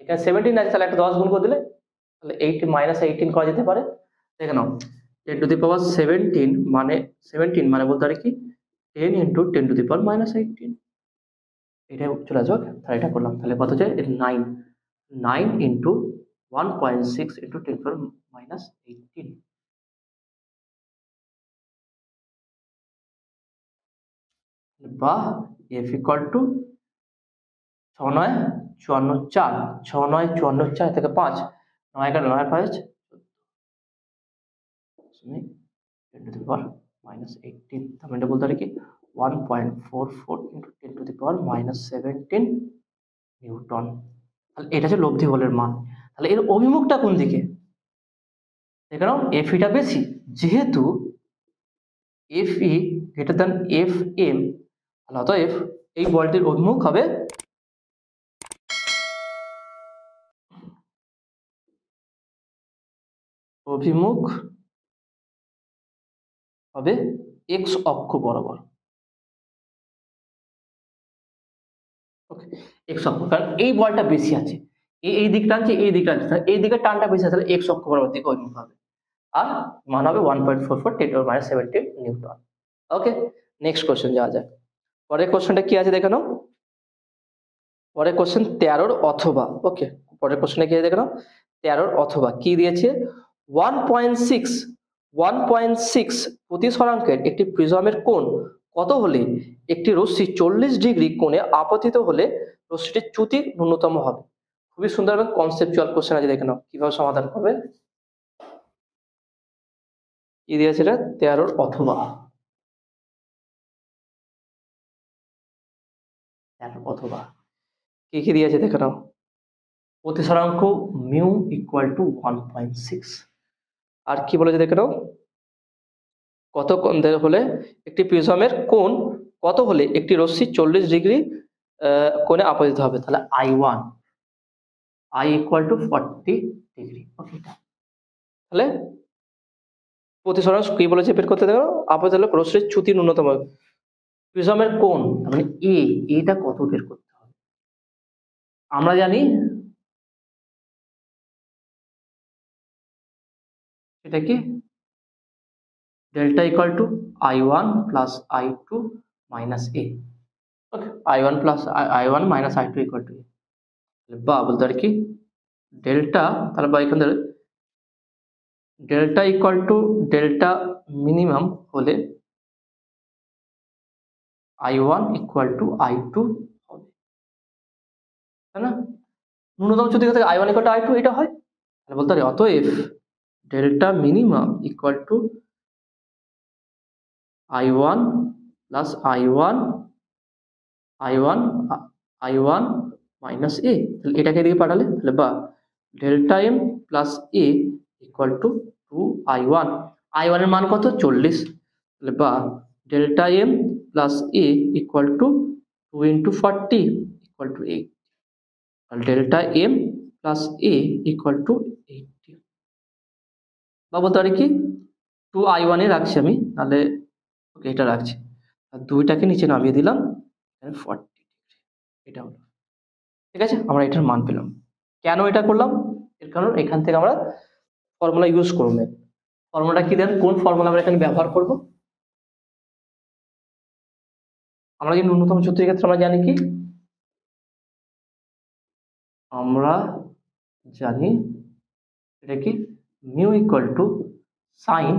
এখানে 17 আছে, তাহলে একটা 10 গুণ করে দিলে তাহলে 8 - 18 করা যেতে পারে। দেখে নাও 10⁻17 মানে 17 মানে বলতে পারে কি 10 × 10⁻−18, এটা চলে আসবে, তাহলে এটা করলাম তাহলে কত যায় 9 × 1.6 × 10⁻−18, বা এফ ইকুয়াল টু 6×9=৫৪, 6×9=৫৪ থেকে 5, 9×9=৫, 10⁻−18, তাহলে এটা বলতে পারি কি 1.44 × 10⁻−17 নিউটন। তাহলে এটা হচ্ছে লব্ধি বলের মান, তাহলে এর অভিমুখটা কোন দিকে দেখে নাও এফ ইটা বেশি, যেহেতু এফ ই গ্রেটার দ্যান এফ এম, তাহলে অতএব এই বলটির অভিমুখ হবে এক্স অক্ষ বরাবর, ওকে এক্স অক্ষ, কারণ এই বলটা বেশি আছে, এই দিকটা আছে এই দিকটা আছে, এই দিকে টানটা বেশি আছে, তাহলে এক্স অক্ষ বরাবর দিকে অভিমুখ হবে, আর মান হবে 1.44 × 10⁻⁷ নিউটন। ওকে নেক্সট কোশ্চেন যাওয়া যাক, পরের কোশ্চেনটা কি আছে দেখে নাও, পরের কোশ্চেন 13 অথবা, ওকে পরের কোশ্চেনে কি আছে দেখে নাও 13 অথবা কি দিয়েছে 1.6 প্রতি স্বরাঙ্কের একটি প্রিজমের কোণ কত হলে একটি রশ্মি 40° কোণে আপতিত হলে রশ্মিটির চ্যুতি ন্যূনতম হবে। খুবই সুন্দর এবং কনসেপচুয়াল কোশ্চেন আছে, দেখে নাও কিভাবে সমাধান করবে, কি দিয়েছে এটা 13 অথবা। অথবা কি কি দিয়েছে দেখে নাও। প্রতিসরাঙ্ক মিউ ইকুয়াল টু 1.6। আর কি বলেছে দেখে নাও, কত কোণ হলে একটি প্রিজমের কোণ কত হলে একটি রশ্মি 40 ডিগ্রি কোণে আপতিত হবে। তাহলে I1 equal two 40 degree. Okay, তাহলে প্রতিসরাঙ্ক কি বলেছে বের করতে দেখো, আপতিত রশ্মির চ্যুতি ন্যূনতম প্রিজমের কোণ মানে এটা কত বের করতে হবে। আমরা জানি এটা কি delta equal to I1 plus I2 minus A। ওকে, I1 plus I1 minus I2 equal to A। বা বলতে আর কি ডেল্টা, তাহলে বা এখান ধরে delta equal to delta minimum হলে I1 ইকুয়াল টু I2 হবে, তাই না? ন্যূনতম চ্যুতি থেকে I1 ইকুয়াল টু I2 এটা হয়। তাহলে বলতে পারি অতএব delta minimum equal to I1 plus I1 minus A। তাহলে এটাকে এদিকে পাঠালে তাহলে বা delta M plus A equal to 2I1। I1 এর মান কত? 40। তাহলে বা delta M plus A equal to 2 into 40 equal to 8। Delta M plus A equal to 80। বা বলতে পারি কি 2I1 এ রাখছি আমি, তাহলে এটা রাখছি আর দুইটাকে নিচে নামিয়ে দিলাম 40 ডিগ্রি। এটা হলো, ঠিক আছে, আমরা এটার মান পেলাম। কেন এটা করলাম? এর কারণ এখান থেকে আমরা ফর্মুলা ইউজ করবো। ফর্মুলাটা কি দেন, কোন ফর্মুলা আমরা এখানে ব্যবহার করব? আমরা যে ন্যূনতম চ্যুতির ক্ষেত্রে আমরা জানি এটা কি mu equal to sine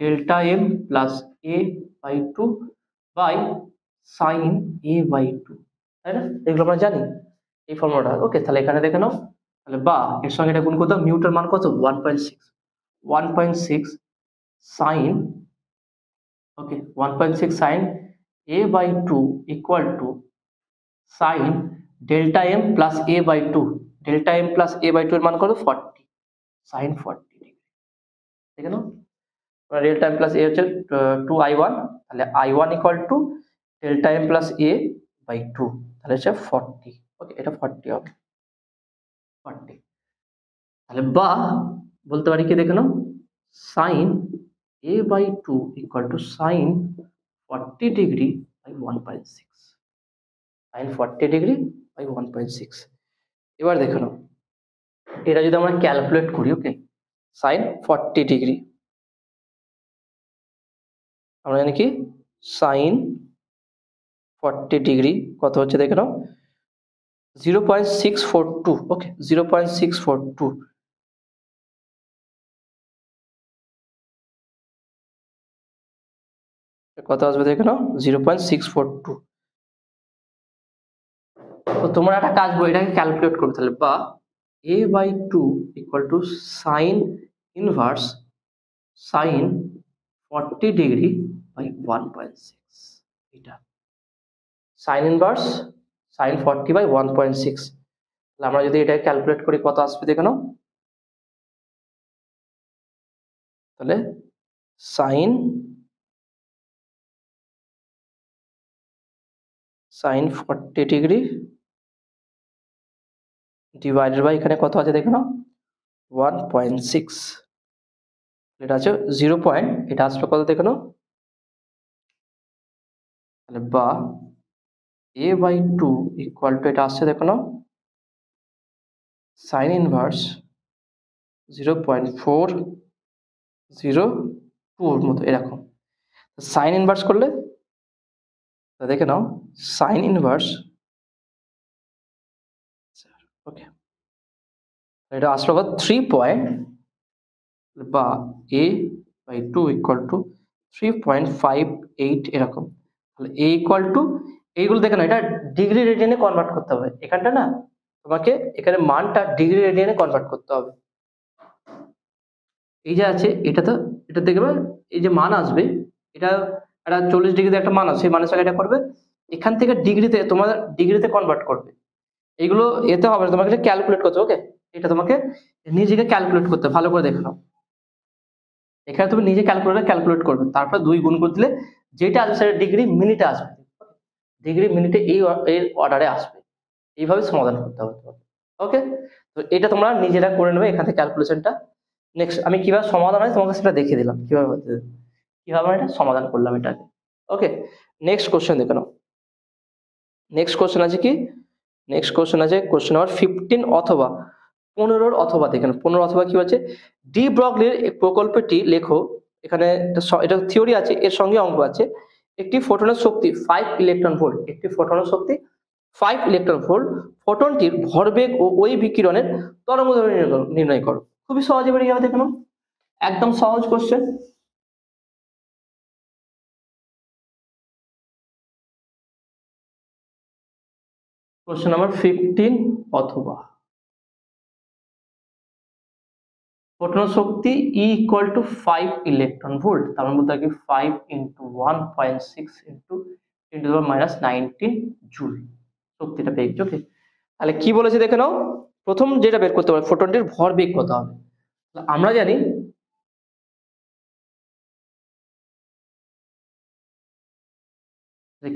delta M plus A by 2 by sine A by 2, তাই না? এগুলো আমরা জানি এই ফর্মুলাটা। ওকে, তাহলে এখানে দেখে নাও, তাহলে বা এর সঙ্গে এটা গুণ করতে মিউটার মান কত? 1.6 sine, okay, 1.6 sine A by 2 equal to sine delta M plus A by 2। Delta M plus A by 2 এর মান কত? 40 সাইন 40 ডিগ্রি। দেখে নাও ডেল্টা এম প্লাস A হচ্ছে 2I1, তাহলে I1 equal to delta M plus A by 2, তাহলে হচ্ছে 40। ওকে, এটা 40 হবে, 40। তাহলে বা বলতে পারি কি দেখে নাও sine A by 2 equal to sine 40 degree by 1.6, sine 40 degree by 1.6। এবার দেখে নাও এটা যদি আমরা ক্যালকুলেট করি, ওকে, সাইন 40 ডিগ্রি আমরা জানি কি সাইন 40 ডিগ্রি কত হচ্ছে দেখে নাও 0.642। ওকে, 0.642 কত আসবে দেখে নাও 0.642। তো তোমরা একটা কাজ বই এটাকে ক্যালকুলেট করবে। তাহলে বা A by 2 equal to sine inverse sine 40 degree by 1.6। এটা সাইন ইনভার্স সাইন 40 বাই 1.6। তাহলে আমরা যদি এটা ক্যালকুলেট করি কত আসবে দেখে নাও, তাহলে সাইন 40 ডিগ্রি ডিভাইডেড বাই এখানে কত আছে দেখে নাও 1.6। এটা আছে 0 পয়েন্ট, এটা আসবে কত দেখে নাও, তাহলে বা A বাই 2 ইকুয়াল টু এটা আসছে দেখে নাও সাইন ইনভার্স 0.402 মতো এরকম। সাইন ইনভার্স করলে দেখে নাও সাইন ইনভার্স, ওকে, এটা আসলো কত 3 পয়েন্ট, বা A বাই 2 ইকুয়াল টু 3.58 এরকম। তাহলে A ইকুয়াল টু এইগুলো দেখে না, এটা ডিগ্রি রেডিয়ানে কনভার্ট করতে হবে। এখানটা না তোমাকে এখানে মানটা ডিগ্রি রেডিয়ানে কনভার্ট করতে হবে। এই যে আছে এটা, তো এটা দেখবে এই যে মান আসবে, এটা একটা 40 ডিগ্রিতে একটা মান আছে, সেই মানের সঙ্গে এটা করবে এখান থেকে ডিগ্রিতে তোমার ডিগ্রিতে কনভার্ট করবে। এগুলো এতে হবে তোমাকে ক্যালকুলেট করতে, ওকে এটা তোমাকে নিজেকে ক্যালকুলেট করতে, ভালো করে দেখে নাও। এখানে তুমি নিজে ক্যালকুলেট করবে, তারপর 2 গুণ করে দিলে যেটা আসবে সেটা ডিগ্রি মিনিটে আসবে, ডিগ্রি মিনিটে এই অর্ডারে আসবে। এইভাবে সমাধান করতে হবে তোমাকে, ওকে। তো এটা তোমরা নিজেরা করে নেবে এখান থেকে ক্যালকুলেশনটা। নেক্সট আমি কিভাবে সমাধান হয় তোমাকে সেটা দেখিয়ে দিলাম, কিভাবে এটা সমাধান করলাম এটাকে, ওকে। নেক্সট কোশ্চেন দেখে নাও। নেক্সট কোশ্চেন আছে কি, নেক্সট কোশ্চেন আছে কোশ্চেন নাম্বার 15 অথবা 15 অথবা দেখেন 15 অথবা কি হচ্ছে, ডি ব্রগলির প্রকল্পটি লেখো। এখানে এটা থিওরি আছে, এর সঙ্গে অঙ্ক আছে। একটি ফোটনের শক্তি 5 ইলেকট্রন ভোল্ট, একটি ফোটনের শক্তি 5 ইলেকট্রন ভোল্ট, ফোটনটির ভরবেগ ও ওই বিকিরণের তরঙ্গদৈর্ঘ্য নির্ণয় করো। খুবই সহজ, এবার এইভাবে দেখুন একদম সহজ কোশ্চেন। কোশ্চেন নাম্বার 15 অথবা ফোটন শক্তি E equal to 5 electron volt, তার মানে বলতে কি 5 × 1.6 × 10⁻¹৯ জুল শক্তিটা বেগ, ওকে। তাহলে কি বলেছে দেখে নাও, প্রথম যেটা বের করতে হবে ফোটনটির ভর বেগ কত হবে। আমরা জানি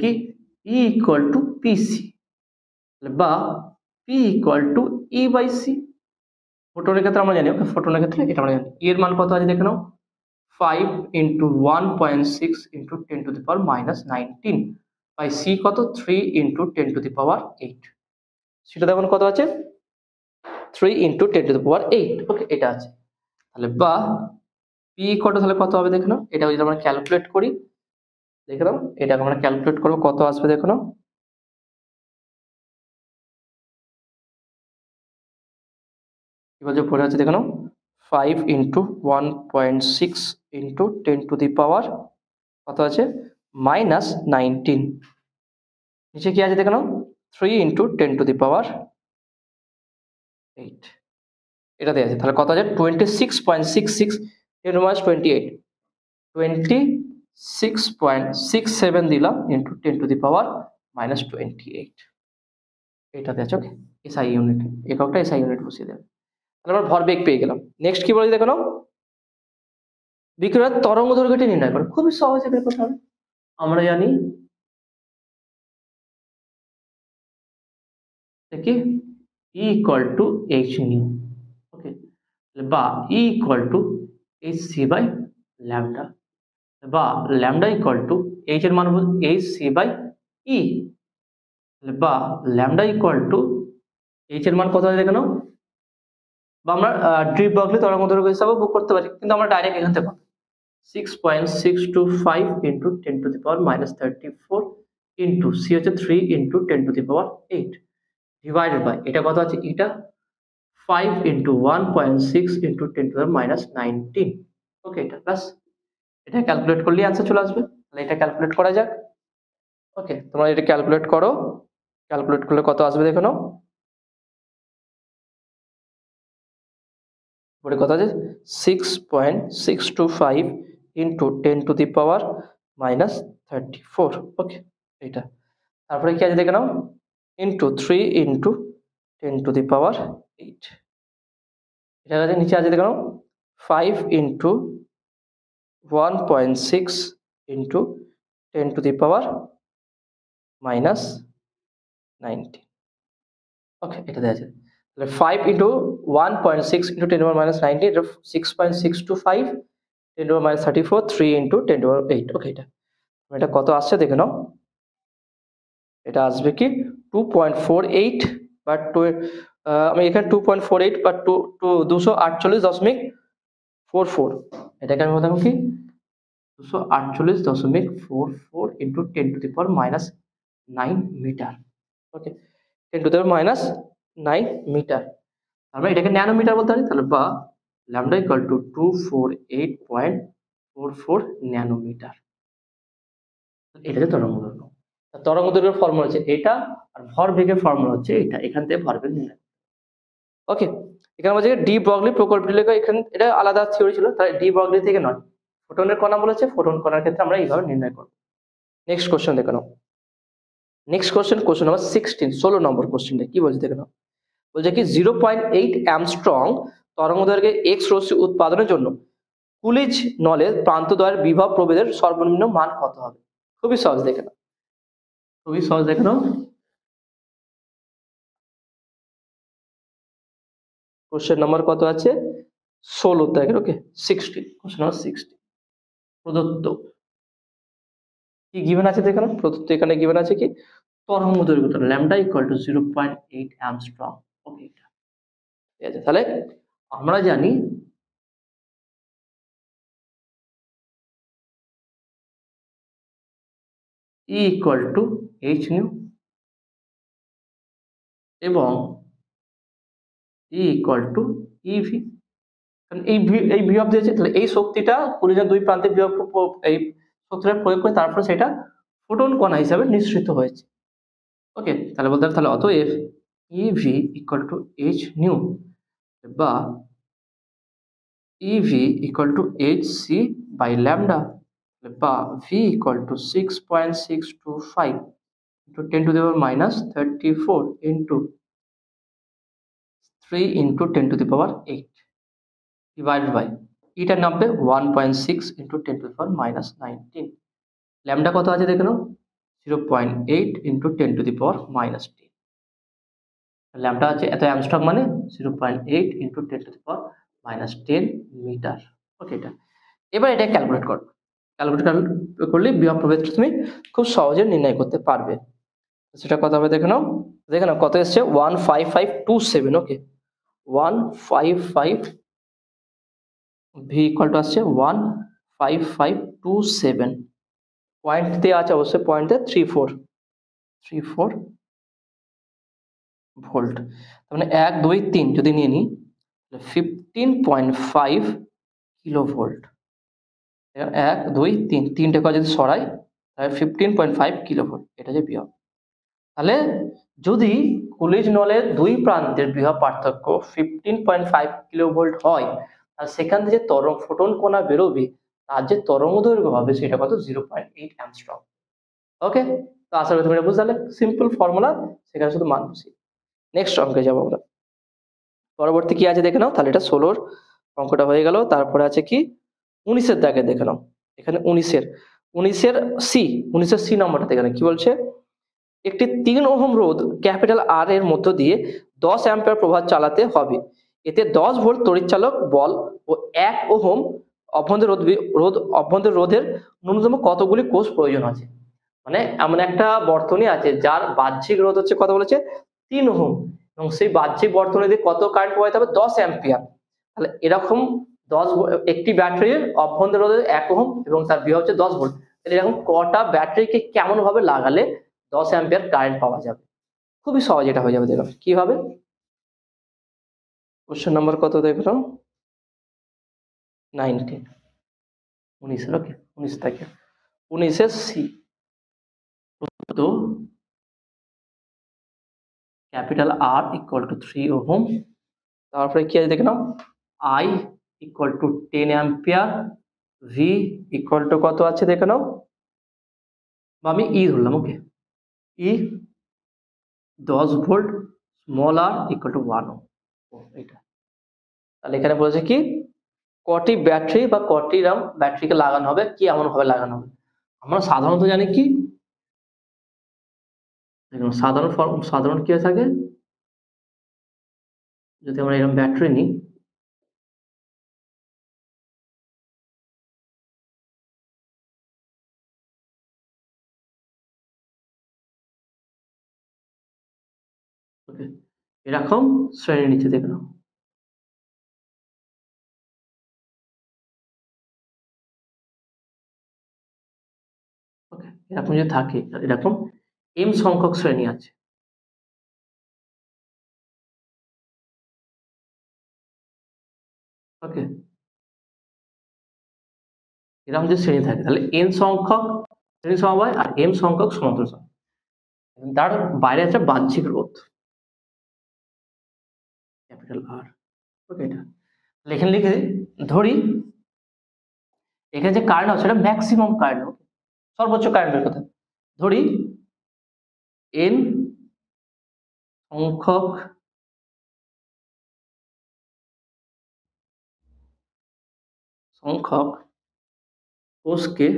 কি E equal to PC বা P equal to E/C। ফোটনের ক্ষেত্রে আমরা জানি, ওকে ফোটনের ক্ষেত্রে এটা আমরা জানি। এর মান কত আছে দেখে নাও, 5 × 1.6 × 10⁻¹৯ বাই সি কত 3 × 10⁸। সেটা দেখুন কত আছে 3 × 10⁸, ওকে এটা আছে। তাহলে বা পি কত, তাহলে কত হবে দেখে নাও, এটা যদি আমরা ক্যালকুলেট করি দেখে নাও, এটাকে আমরা ক্যালকুলেট করবো কত আসবে দেখে নাও। পরে আছে দেখে নাও 5 × 1.6 × 10⁻¹৯ কত আছে -19। নিচে কি আছে দেখে নাও 3 × 10⁸। এটা দেওয়া আছে, তাহলে কত আছে 26.66 × 10⁻²৮, 26.67 দিলাম × 10⁻²৮। এটা দেওয়া আছে, ওকে এসআই ইউনিট, এককটা এসআই ইউনিট বসিয়ে দেবে। আমরা ভরবেগ পেয়ে গেলাম। নেক্সট কি বলে দেখো, বিকিরণের তরঙ্গ দৈর্ঘ্যটি নির্ণয় করো। খুবই সহজে বের করতে হবে। আমরা জানি দেখি E equal to hν, ওকে বা E equal to hc/λ বা ল্যাম্বডা equal to h এর মান বলতে hc/e বা ল্যাম্বডা equal to h এর মান কত আছে দেখো, বা আমরা ডি ব্রগলি তরঙ্গ দৈর্ঘ্য হিসাবে বুক করতে পারি, কিন্তু আমরা ডাইরেক্ট এখান থেকে 6.625 × 10⁻¹৪ ইন্টু সি হচ্ছে 3 × 10⁸। ডিভাইডেড বাই এটা কত আছে, এটা 5 × 1.6 × 10⁻¹৯, ওকে এটা প্লাস এটা ক্যালকুলেট করলে অ্যান্সার চলে আসবে। তাহলে এটা ক্যালকুলেট করা যাক, ওকে তোমরা এটা ক্যালকুলেট করো। ক্যালকুলেট করলে কত আসবে দেখো নাও, পরে কত আছে 6.625 × 10⁻¹৪, ওকে এটা। তারপরে কি আছে দেখে নাও ইন্টু 3 × 10⁸। এটা আছে নিচে আছে দেখে নাও 5 × 1.6 × 10⁻¹৯, ওকে এটা দেওয়া আছে। তাহলে 5 × 1.6 × 10⁻¹৯ এটা 6.625 × 10⁻¹৪ 3 × 10⁻৮, ওকে এটা। এটা কত আসছে দেখে নাও, এটা আসবে কি 2.48 বা আমি এখানে 2.48 বা 248.44। এটাকে আমি বলতাম কি 248.44 × 10⁻¹৯ মিটার, ওকে 10⁻¹৯ মিটার। তারপরে এটাকে ন্যানোমিটার বলতে পারি, তাহলে বা ল্যামডা ইকুয়াল টু 248.44 ন্যানোমিটার। এটা যে তরঙ্গ দৈর্ঘ্য, তরঙ্গ দৈর্ঘ্যের ফর্মুলা হচ্ছে এটা আর ভরবেগের ফর্মুলা হচ্ছে এটা। এখান থেকে ভরবেগ নির্ণয়, ওকে। এখানে বলছে ডি ব্রগলি প্রকল্পটি লেখো। এখানে এটা আলাদা থিওরি ছিল, তাহলে ডি ব্রগলি থেকে নয়, ফোটনের কণা বলেছে, ফোটন কণার ক্ষেত্রে আমরা এইভাবে নির্ণয় করব। নেক্সট কোশ্চেন দেখো। Next question, question number 16 16 number question है। কি বলছে দেখো না, বলছে কি 0.8 অ্যামস্ট্রং তরঙ্গদৈর্ঘ্যে x রশ্মি উৎপাদনের জন্য কুলিজ নলের প্রান্তদ্বয়ের বিভব প্রভেদের সর্বনিম্ন মান কত হবে। খুবই সহজ দেখো না, খুবই সহজ দেখো না। क्वेश्चन नंबर কত আছে 16 তে ওকে 16 क्वेश्चन नंबर 16 প্রদত্ত কি गिवन আছে দেখো না, প্রদত্ত এখানে गिवन আছে কি তরঙ্গ দৈর্ঘ্য ল্যামডা = 0.8 অ্যামস্ট্রং। ওকে এটা ঠিক আছে। তাহলে আমরা জানি E = h nu এবং E = ev কারণ এই বিভব দিয়েছে, তাহলে এই শক্তিটা কুলিজের দুই প্রান্তে বিভব এই সূত্রে প্রয়োগ করে তারপর সেটা ফোটন কণা হিসেবে নিঃসৃত হয়েছে। ওকে তাহলে বলতে তাহলে অতএব ev = h nu বা ev = hc by lambda বা v = 6.625 into 10⁻³ into 3 into 10⁸ divided by এটা নামবে 1.6 into 10⁻¹৯। ল্যামডা কত আছে দেখে নাও 0.8 into 10⁻¹০। ল্যামডা আছে এত অ্যামস্ট্রং মানে 0.8 into 10⁻¹০ মিটার। ওকে এটা এবার এটা ক্যালকুলেট করো, ক্যালকুলেট করলে বিভব প্রভেদ তুমি খুব সহজে নির্ণয় করতে পারবে। সেটা কত হবে দেখে নাও, দেখে নাও কত এসছে 15527। ওকে 155 v = আসছে 15527 পয়েন্ট দেওয়া আছে অবশ্যই পয়েন্ট 34 ভোল্ট, তার মানে 1 2 3 যদি নিয়ে নিই 15.5 কিলোভোল্ট। 1 2 3 তিনটে করে যদি সরাই তাহলে 15.5 কিলোভোল্ট এটা যে বিভব। তাহলে যদি কুলিজ নলের দুই প্রান্তের বিভব পার্থক্য 15.5 কিলোভোল্ট হয় আর সেখান থেকে তরঙ্গ ফোটন কোণা বেরোবে তার যে তরঙ্গ দৈর্ঘ্য হবে সেটা কত 0.8 অ্যামস্ট্রং। ওকে তো আশা করি তোমরা বুঝলে, সিম্পল ফর্মুলা, সেখানে শুধু মান বসিয়ে। নেক্সট অঙ্কে যাব আমরা, পরবর্তী কি আছে দেখে নাও। তাহলে এটা 16 অঙ্কটা হয়ে গেল, তারপরে আছে কি 19 দাগে দেখে নাও। এখানে 19 এর সি নম্বরটা দেখে নাও কি বলছে, একটি 3 ওহম রোধ R এর মধ্য দিয়ে 10 অ্যাম্পিয়ার প্রবাহ চালাতে হবে, এতে 10 ভোল্ট তড়িৎচালক বল ও 1 ওহম অভ্যন্তর রোধের ন্যূনতম কতগুলি কোষ প্রয়োজন আছে। মানে এমন একটা বর্তনী আছে যার বাহ্যিক রোধ হচ্ছে কত বলেছে 3 ওহম এবং সেই বাহ্যিক বর্তনী দিয়ে কত কারেন্ট প্রবাহিত হবে 10 অ্যাম্পিয়ার। তাহলে এরকম 10 একটি ব্যাটারির অভ্যন্তর রোধ 1 ওহম এবং তার বিভব হচ্ছে 10 ভোল্ট, তাহলে এরকম কটা ব্যাটারিকে কেমন ভাবে লাগালে 10 অ্যাম্পিয়ার কারেন্ট পাওয়া যাবে। খুবই সহজ এটা হয়ে যাবে। দেখুন কি হবে क्वेश्चन नंबर कत देखो 19 ओके 19 तक 19 से सी तो R = 3 ओहम তারপরে কি আছে দেখো I = 10 অ্যাম্পিয়ার V = কত আছে দেখো নাও আমি E ধরলাম। Okay E 10 volt r = 1 ohm. এটা তাহলে এখানে বলেছে কি কটি ব্যাটারি বা কটি রাম ব্যাটারিকে লাগানো হবে, কি এমন ভাবে লাগানো হবে। আমরা সাধারণত জানি কি দেখুন সাধারণ কি থাকে, যদি আমরা এরকম ব্যাটারি নিই এরকম শ্রেণীর নিচে দেখুন এরকম যদি থাকে এরকম m সংখ্যক শ্রেণী আছে। ওকে এরকম যে শ্রেণী থাকে তাহলে n সংখ্যক শ্রেণী সমবায় আর m সংখ্যক সমান্তর সমবায়, তার বাইরে আছে বাহ্যিক রোধ R। ওকে এটা লেখেন লিখে ধরি এখানে যে কারেন্ট আছে এটা ম্যাক্সিমাম কারেন্ট, সর্বোচ্চ কারেন্টের কথা ধরি n সংখ্যক সংখ্যক কোষকে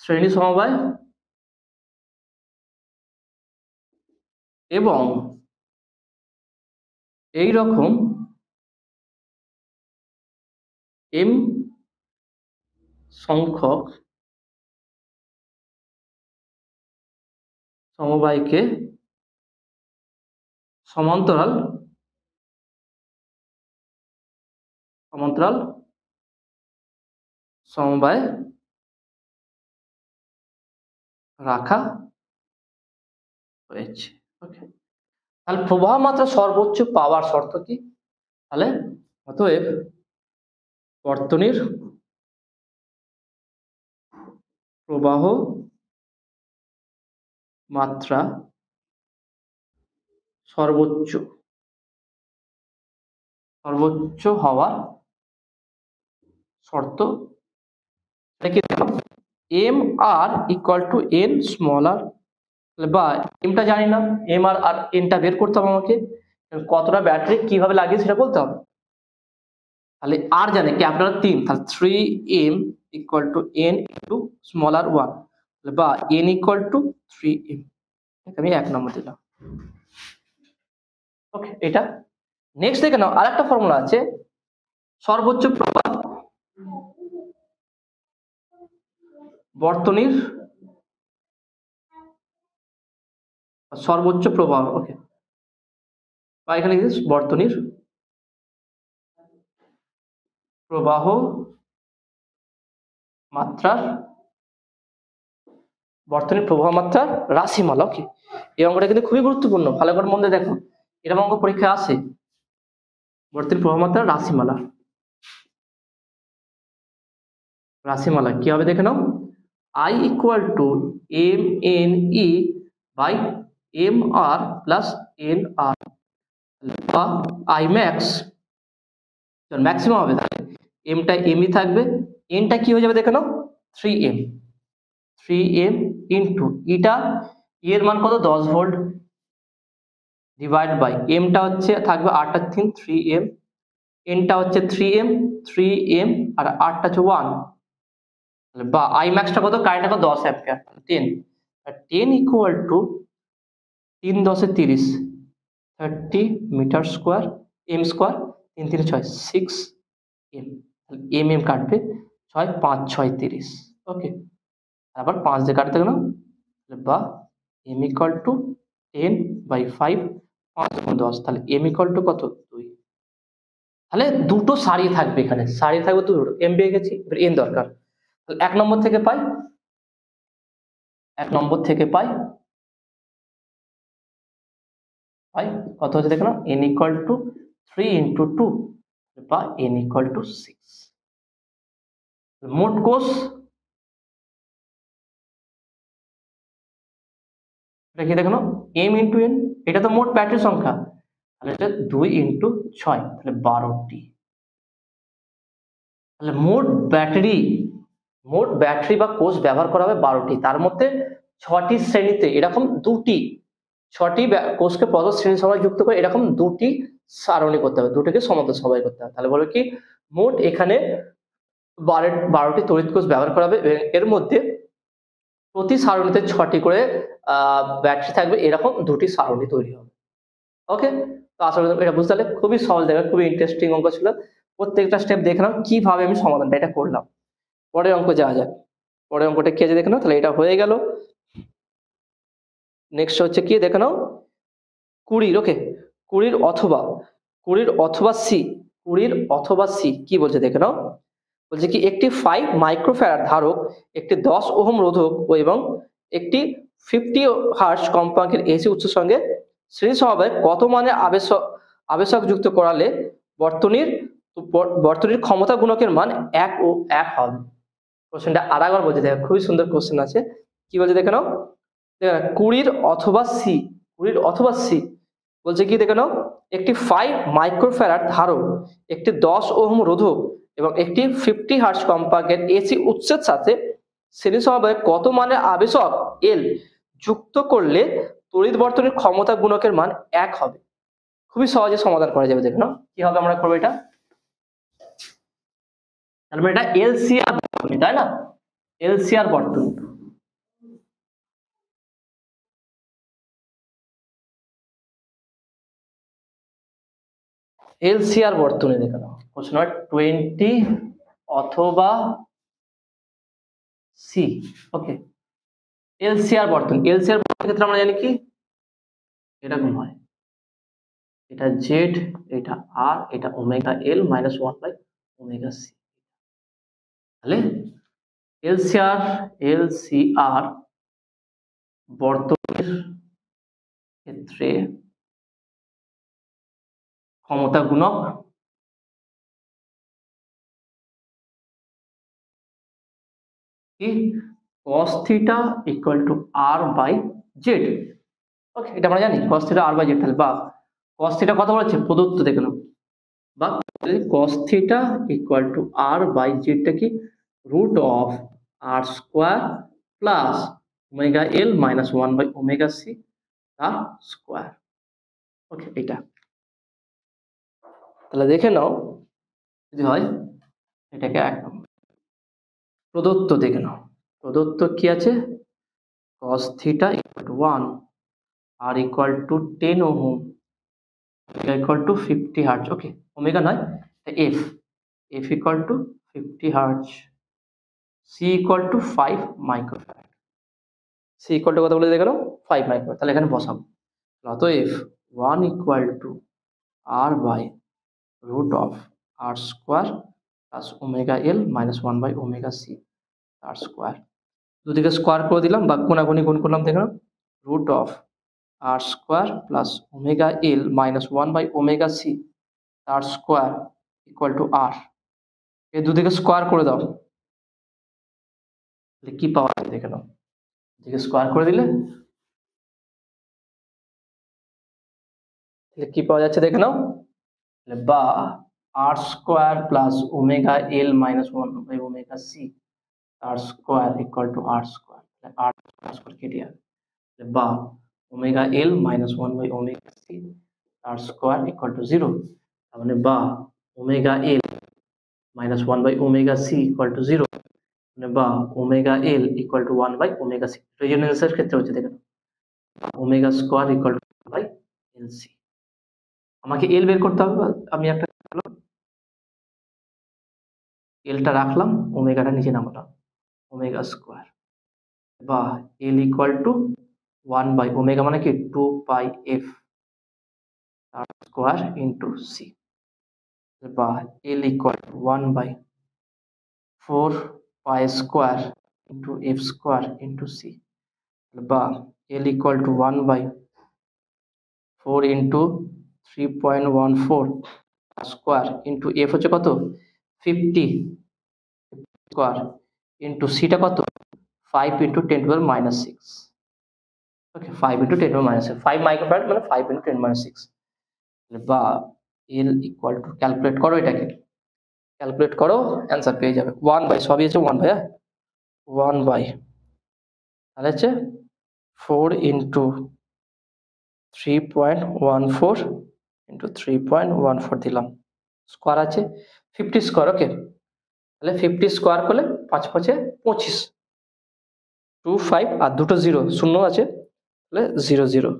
শ্রেণী সমবায় এবং এই রকম m সংখ্যক সমবায়কে সমান্তরাল সমবায় রাখা হয়েছে। ওকে, তাহলে প্রবাহ মাত্রা সর্বোচ্চ পাওয়ার শর্ত কি? তাহলে অতএব বর্তনীর প্রবাহ মাত্রা সর্বোচ্চ হওয়ার শর্ত M R equal to N small r বা এমটা জানি না, এম আর আর এনটা বের করতে হবে আমাকে, কতটা ব্যাটারি কিভাবে লাগে সেটা বলতে হবে। তাহলে আর জানে কি আপনারা 3, তাহলে 3m equal to n into smaller 1 বা n equal to 3m, আমি 1 নম্বর দিলাম। ওকে, এটা নেক্সট দেখে নাও। আরেকটা ফর্মুলা আছে সর্বোচ্চ প্রবাহ বর্তনীর সর্বোচ্চ প্রবাহ। ওকে, বা এখানে বর্তনীর প্রবাহ মাত্রার বর্তনীর প্রবাহ মাত্রার রাশিমালা। ওকে, এই অঙ্গটা কিন্তু খুবই গুরুত্বপূর্ণ, ভালো করে মনে দেখো, এরকম অঙ্গ পরীক্ষা আসে, বর্তনীর প্রবাহ মাত্রার রাশিমালা কি হবে দেখে নাও। i equal to M N E by M R plus N R, I max maximum হবে, তাহলে এমটা এমই থাকবে, এনটা কি হয়ে যাবে দেখে নাও 3m ইন্টু ইটা, এর মান কত 10 ভোল্ট, ডিভাইড বাই এমটা হচ্ছে থাকবে 8 আর 3 3m, এনটা হচ্ছে 3m আর 8টা হচ্ছে 1, বা আই ম্যাক্সটা কত, কারেন্টটা কত 10 ampere, 10 equal to 3 × 10 = 30, 30 metre square, m square, 3 × 3 = 6, 6m, m m কাটবে 6, 5, 6, 30। ওকে, আবার 5 দিয়ে কাটতে গেল বা এম ইকুয়াল টু 10/5, 5 × 10, তাহলে এম ইকুয়াল টু কত 2। তাহলে দুটো সারি থাকবে, এখানে সারি থাকবে দুটো, এম পেয়ে গেছি, এবার এন দরকার, তাহলে 1 নম্বর থেকে পাই কত হচ্ছে দেখো না, এন ইকুয়াল টু 3 × 2 বা n equal to 6। মোট কোষ দেখি দেখো m into n, এটা তো মোট ব্যাটারি সংখ্যা, তাহলে এটা 2 × 6, তাহলে 12টি। তাহলে মোট ব্যাটারি বা কোষ ব্যবহার করা হবে 12টি, তার মধ্যে 6টি শ্রেণীতে এরকম 2টি কোষকে পদার্থ শ্রেণী সবাই যুক্ত করে এরকম 2টি সারণী করতে হবে, 2টিকে সমান্তরাল সবাই করতে হবে। তাহলে বলো কি মোট এখানে 12টি তড়িৎ কোষ ব্যবহার করা হবে, এর মধ্যে প্রতি সারণীতে 6টি করে ব্যাটারি থাকবে, এরকম 2টি সারণী তৈরি হবে। ওকে, তো আসলে এটা বুঝতে পারলে খুবই সহজ দেখবে, খুবই ইন্টারেস্টিং অঙ্ক ছিল, প্রত্যেকটা স্টেপ দেখে নাও কিভাবে আমি সমাধানটা এটা করলাম। পরের অঙ্ক যাওয়া যাক, পরের অঙ্কটা কি আছে দেখে নাও। তাহলে এটা হয়ে গেল, নেক্সট হচ্ছে কি দেখে নাও 20। ওকে, 20 অথবা সি কি বলছে দেখে নাও, বলছে কি একটি 5 মাইক্রোফ্যারাড ধারক, একটি 10 ওহম রোধক এবং একটি 50 হার্জ কম্পাঙ্কের এসি উৎসের সঙ্গে শ্রেণী সমবায় কত মানের আবেশক যুক্ত করালে বর্তনীর ক্ষমতা গুণকের মান 1 ও 1 হবে। কোশ্চেনটা আরেকবার বলছে দেখো, খুবই সুন্দর কোশ্চেন আছে, কি বলছে দেখে নাও, 20 অথবা সি বলছে কি দেখে নাও, একটি 5 মাইক্রোফ্যারাড ধারক, একটি 10 ওহম রোধক এবং একটি 50 হার্জ কম্পাঙ্কের এসি উৎসের সাথে শ্রেণী সমবায়ে কত মানের আবেশক এল যুক্ত করলে তড়িৎ বর্তনীর ক্ষমতা গুণকের মান 1 হবে। খুবই সহজে সমাধান করা যাবে। দেখো কি হবে, আমরা করব এটা, তাহলে এটা এলসিআর বর্তনী, তাই না? এলসিআর বর্তনী, এলসিআর বর্তনী দেখো প্রশ্ন 20 অথবা সি। ওকে, এলসিআর বর্তনী, এলসিআর বর্তনীর ক্ষেত্রে আমরা জানি কি এরকম হয়, এটা জেড, এটা আর, এটা ওমেগা এল মাইনাস 1/ওমেগা সি। তাহলে এলসিআর বর্তনীর ক্ষেত্রে ক্ষমতা গুণক কি cos theta = r/z। ওকে, এটা আমরা জানি cos theta r/z। তাহলে বা cos theta কত বলেছে প্রদত্ত, দেখে নাও, বা cos theta = r/z টা কি √r² + ωl - 1/ωc²। ওকে, এটা তাহলে দেখে নাও যদি হয়, এটাকে এক নম্বর প্রদত্ত দেখে নাও, প্রদত্ত কি আছে cos theta = 1, r = 10 ohm, = 50 hertz. Okay, omega নয়, f = 50 hertz, c = 5 microfarad. c = কত বলে দেখো 5 মাইক্রোফ্যারাড। তাহলে এখানে বসাবো, অতএব 1 = r/√r² + ωl - 1/ωc²। দুদিকে স্কোয়ার করে দিলাম বা কোণাগুণি গুণ করলাম, দেখলাম √r² + ωl - 1/ωc² = r। এই দুদিকে স্কোয়ার করে দাও, তাহলে কি পাওয়া যায় দেখে নাও, দুদিকে স্কোয়ার করে দিলে তাহলে কি পাওয়া যাচ্ছে দেখে নাও, বা r² + ωl - 1/ωc² = r²। r square কেটে যাবে, বা ωl - 1/ωc² = 0। তার মানে বা ωl - 1/ωc = 0, মানে বা ωl = 1/ωc। রেজোনেন্সের ক্ষেত্রে হচ্ছে দেখেন ω² = 1/LC। আমাকে এল বের করতে হবে, আমি একটা এলটা রাখলাম, ওমেগাটা নিচে নামালাম, ω² বা L = 1/ωm মানে কি 2πf² × c, বা L = 1/4π² × f² × c, বা L = 1/4 × 3.14² × f হচ্ছে কত 50² × c টা কত 5 × 10⁻⁶। ওকে, 5 × 10⁻⁶, 5 মাইক্রোফ্যারাড মানে 5 × 10⁻⁶। বা L = ক্যালকুলেট করো, এটাকে ক্যালকুলেট করো, অ্যানসার পেয়ে যাবে 1/, তাহলে হচ্ছে 4 × 3.14 দিলাম, স্কোয়ার আছে 50²। ওকে, তাহলে 50² করলে 5×5=25, 25 আর দুটো 0 আছে, তাহলে 0 0।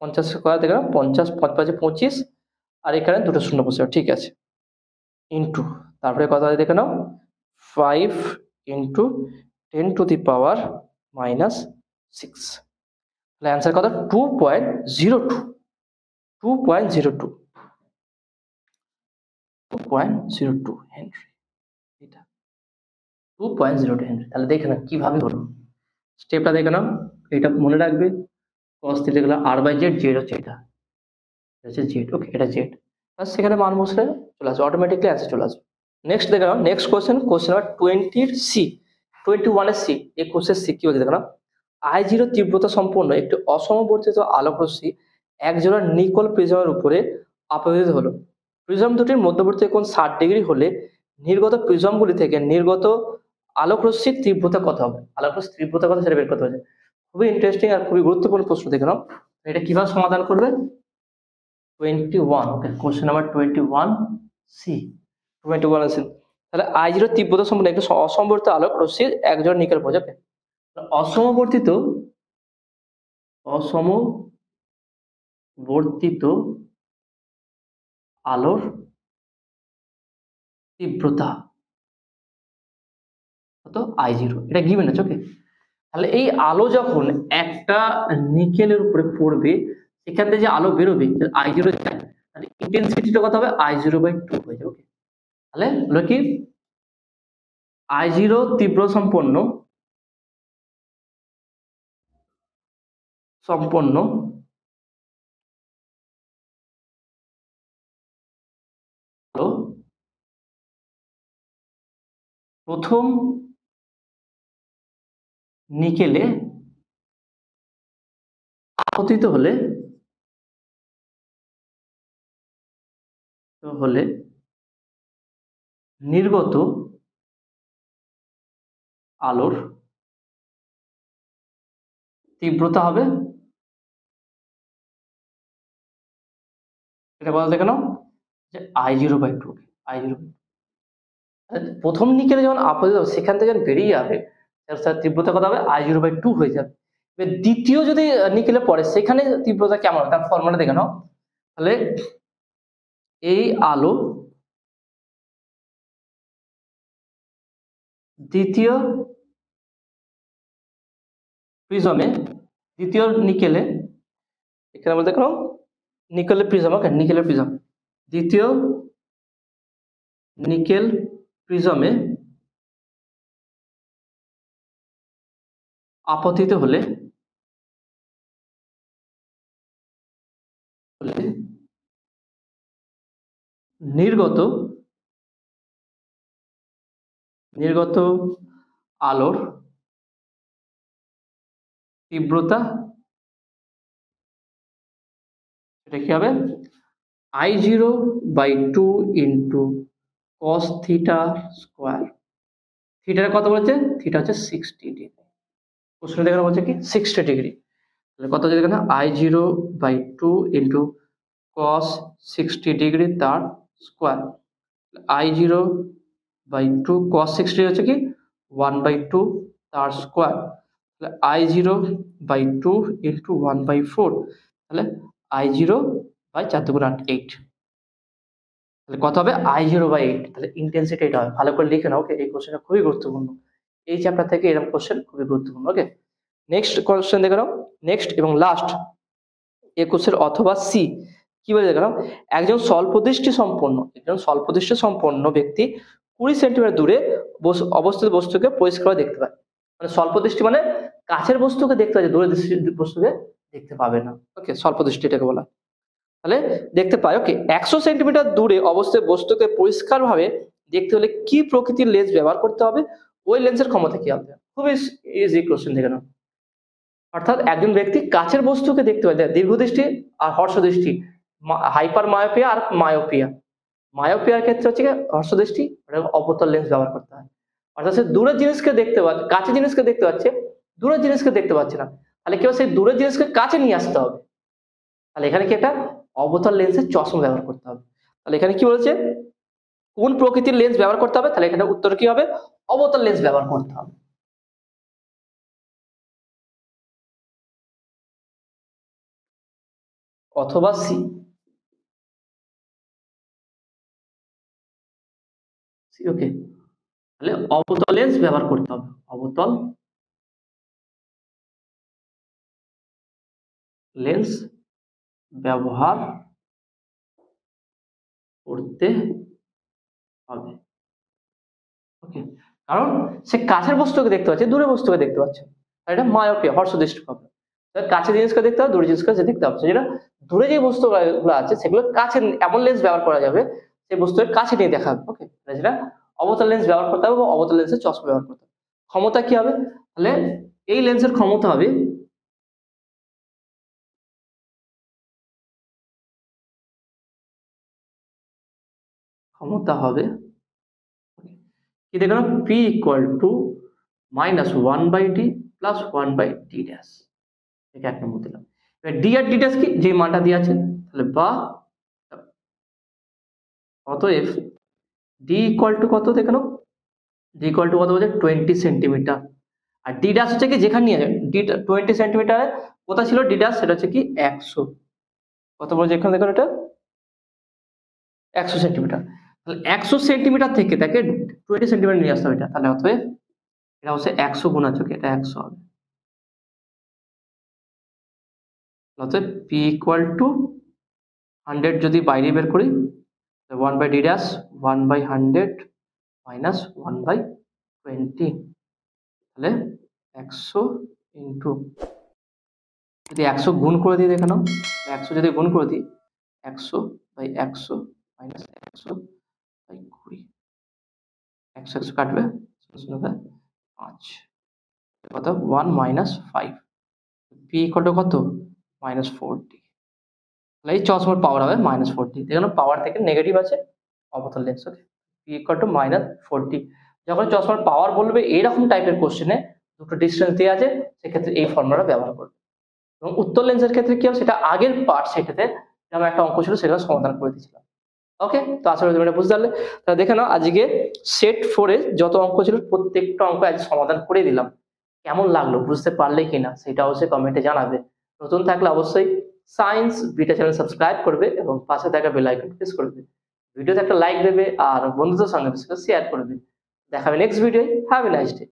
50² দেখলাম 50×5=25, আর এখানে দুটো 0 বসে, ঠিক আছে, ইন্টু তারপরে কত আছে দেখে নাও 5 × 10⁻⁶। তাহলে অ্যান্সার কত 2.02 হেনরি, এটা 2.02 হেনরি। তাহলে দেখে না কিভাবে হলো, স্টেপটা দেখে নাও, এটা মনে রাখবে cos θ লিখলাম r/z, হচ্ছে এটা, এটা z। ওকে, এটা z, আর সেখানে মান বসলে চলে আসবে, অটোমেটিক্যালি অ্যান্সার চলে আসবে। নেক্সট দেখে নাও, নেক্সট কোশ্চেন, কোশ্চেন নাম্বার 21 এর সি। এই কোশ্চেন সি কি বলছে দেখে নাও, I0 তীব্রতা সম্পন্ন একটি অসমবর্তিত আলোক রশ্মি একজোড়া নিকল প্রিজমের উপরে আপতিত হলো। প্রিজম দুটির মধ্যবর্তী কোণ 60 ডিগ্রি হলে নির্গত প্রিজমগুলি থেকে নির্গত আলোকরশ্মির তীব্রতা কত হবে, আলোকরশ্মির তীব্রতা কত সেটা বের করতে হবে। খুবই ইন্টারেস্টিং আর খুবই গুরুত্বপূর্ণ প্রশ্ন, দেখে নাও এটা কিভাবে সমাধান করবে। 21 okay, question number 21 c, 21 c. তাহলে আইজিরো তীব্রতা সম্পূর্ণ একটা অসমবর্তিত আলোকরশ্মির একজোড়া নিকেল পাওয়া যাবে। অসমবর্তিত আলোর তীব্রতা কত, I0, এটা গিভেন আছে ওকে। তাহলে এই আলো যখন একটা নিকেলের উপরে পড়বে সেখান থেকে যে আলো বেরোবে I0, তাহলে ইন্টেনসিটিটা কত হবে, I0/2 হয়ে যাবে ওকে। তাহলে হলো কি I0 তীব্র সম্পন্ন প্রথম নিকেলে আপতিত হলে নির্গত আলোর তীব্রতা হবে, এটা বলতে কেন যে I0/2 প্রথম নিকেলে যখন আপতিত হবে সেখান থেকে যখন বেরিয়ে যাবে তার তীব্রতা কত হবে, I0/2 হয়ে যাবে। এবার দ্বিতীয় যদি নিকেলে পড়ে সেখানে তীব্রতা কেমন হবে তার ফর্মুলা দেখে নাও। তাহলে এই আলো দ্বিতীয় নিকেলে, এখানে বলতে দেখো নিকেলের প্রিজম, দ্বিতীয় নিকেল প্রিজমে আপতিত হলে নির্গত আলোর তীব্রতা এটা কি হবে, I0/2 into cos theta square. থিটার কত বলেছে, থিটা হচ্ছে 60 ডিগ্রি, প্রশ্ন দেখানো বলছে কি 60 ডিগ্রি। তাহলে কত হচ্ছে দেখেন I0/2 ইন্টু cos 60 ডিগ্রি তার স্কোয়ার। I0/2 cos 60 হচ্ছে কি 1/2 তার স্কোয়ার, তাহলে I0/2 ইন্টু 1/4, তাহলে I0/4 × 8, তাহলে কত হবে I0/8, তাহলে ইন্টেন্সিটি এটা হবে। ভালো করে লিখে নাও ওকে, এই কোশ্চেনটা খুবই গুরুত্বপূর্ণ, এই চ্যাপ্টার থেকে এরকম কোশ্চেন খুবই গুরুত্বপূর্ণ ওকে। নেক্সট কোশ্চেন দেখে নাও, নেক্সট এবং লাস্ট 21 অথবা সি কি বলে দেখে নাও। একজন স্বল্পদৃষ্টি সম্পন্ন ব্যক্তি 20 সেন্টিমিটার দূরে অবস্থিত বস্তুকে পরিষ্কারভাবে দেখতে পায়। মানে স্বল্পদৃষ্টি মানে কাছের বস্তুকে দেখতে পাচ্ছে, দূরের বস্তুকে দেখতে পাবে না ওকে, স্বল্পদৃষ্টি এটাকে বলা। তাহলে দেখতে পায় ওকে, 100 সেন্টিমিটার দূরে অবস্থিত বস্তুকে পরিষ্কারভাবে দেখতে হলে কি প্রকৃতির লেন্স ব্যবহার করতে হবে, ওই লেন্সের ক্ষমতা কি হবে। খুবই ইজি কোশ্চেন দেখে নাও। অর্থাৎ একজন ব্যক্তি কাছের বস্তুকে দেখতে পায়, দীর্ঘদৃষ্টি আর হর্ষদৃষ্টি, হাইপার মায়োপিয়া আর মায়োপিয়ার ক্ষেত্রে হচ্ছে হর্ষদৃষ্টি, অবতল লেন্স ব্যবহার করতে হয়। অর্থাৎ সে দূরের জিনিসকে দেখতে পাচ্ছে, কাছের জিনিসকে দেখতে পাচ্ছে, দূরের জিনিসকে দেখতে পাচ্ছে না, তাহলে কেউ সেই দূরের জিনিসকে কাছে নিয়ে আসতে হবে। তাহলে এখানে কি একটা অবতল লেন্সের চশমা ব্যবহার করতে হবে। তাহলে এখানে কি বলেছে, কোন প্রকৃতির লেন্স ব্যবহার করতে হবে, তাহলে এখানে উত্তর কি হবে, অবতল লেন্স ব্যবহার করতে হবে। অথবা সি, ওকে তাহলে অবতল লেন্স ব্যবহার করতে হবে, অবতল লেন্স ব্যবহার করতে হবে ওকে, কারণ সে কাছের বস্তুকে দেখতে পাচ্ছে, দূরের বস্তুকে দেখতে পাচ্ছে, এটা মায়োপিয়া হর্ষদৃষ্টি হবে। কাছের জিনিসকে দেখতে হবে, দূরের জিনিসকে দেখতে পাচ্ছে, যেটা দূরে যে বস্তুগুলো আছে সেগুলো কাছে এমন লেন্স ব্যবহার করা যাবে সেই বস্তুর কাছে নিয়ে দেখা হবে ওকে, সেটা অবতল লেন্স ব্যবহার করতে হবে বা অবতল লেন্সের চশমা ব্যবহার করতে হবে। ক্ষমতা কি হবে, তাহলে এই লেন্সের ক্ষমতা হবে इधर p equal to minus 1 by d plus 1 by d dash एक एक नमूने दिला ये d और d dash की जे मानता दिया चल तले बा अतएव d equal to कतो देखनो d equal to कतो बजे 20 सेंटीमीटर और d dash चल के जेखन नहीं है d 20 सेंटीमीटर है वो तो चिलो d dash सेट चल की 100 कतो बजे जेखन देखनो इटा 100 सेंटीमीटर एक्सो सेंटीमीटर थे के ताके 20 सेंटीमीटर नहीं आस्था बेटा ताले अतवे इटा उसे एक्सो गुना चुके इटा एक्सो आगे अतवे p equal to 100 जो दी बाइरी बेर कोडी 1 by d dash 1 by 100 minus 1 by 20 ताले एक्सो into जो दी एक्सो गुन कोड दी देखना एक्सो जो दी गुन कोड दी एक्सो by एक्सो minus एक्सो by 20 x x काटवे सो होगा 5 मतलब 1 minus 5 p इक्वल टू কত minus 40 তাহলে এই চশমার পাওয়ার হবে minus 40 দেখুন পাওয়ার থেকে নেগেটিভ আছে অবতল lens okay p equal to minus 40 যখন চশমার পাওয়ার বলবে এরকম টাইপের কোশ্চেনে দুটো ডিসটেন্স দেয়া আছে সেই ক্ষেত্রে এই ফর্মুলা ব্যবহার করবে এবং উত্তল লেন্সের ক্ষেত্রে কি হবে সেটা আগের পার্ট সেটাতে আমরা একটা অঙ্ক ছিল সেটা সমাধান করে দিয়েছিলাম ओके तो आशा করি তোমরা বুঝতে পারলে তাহলে দেখে নাও আজকে সেট 4 এর যত অঙ্ক ছিল প্রত্যেকটা অঙ্ক আজ সমাধান করে দিলাম কেমন লাগলো বুঝতে পারলে কিনা সেটাও সে কমেন্টে জানাবে নতুন থাকলে অবশ্যই সায়েন্স বিটা চ্যানেল সাবস্ক্রাইব করবে এবং পাশে থাকা বেল আইকন প্রেস করবে ভিডিওতে একটা লাইক দেবে আর বন্ধুদের সঙ্গে শেয়ার করবে দেখা হবে নেক্সট ভিডিওয় হ্যাভ এ নাইস ডে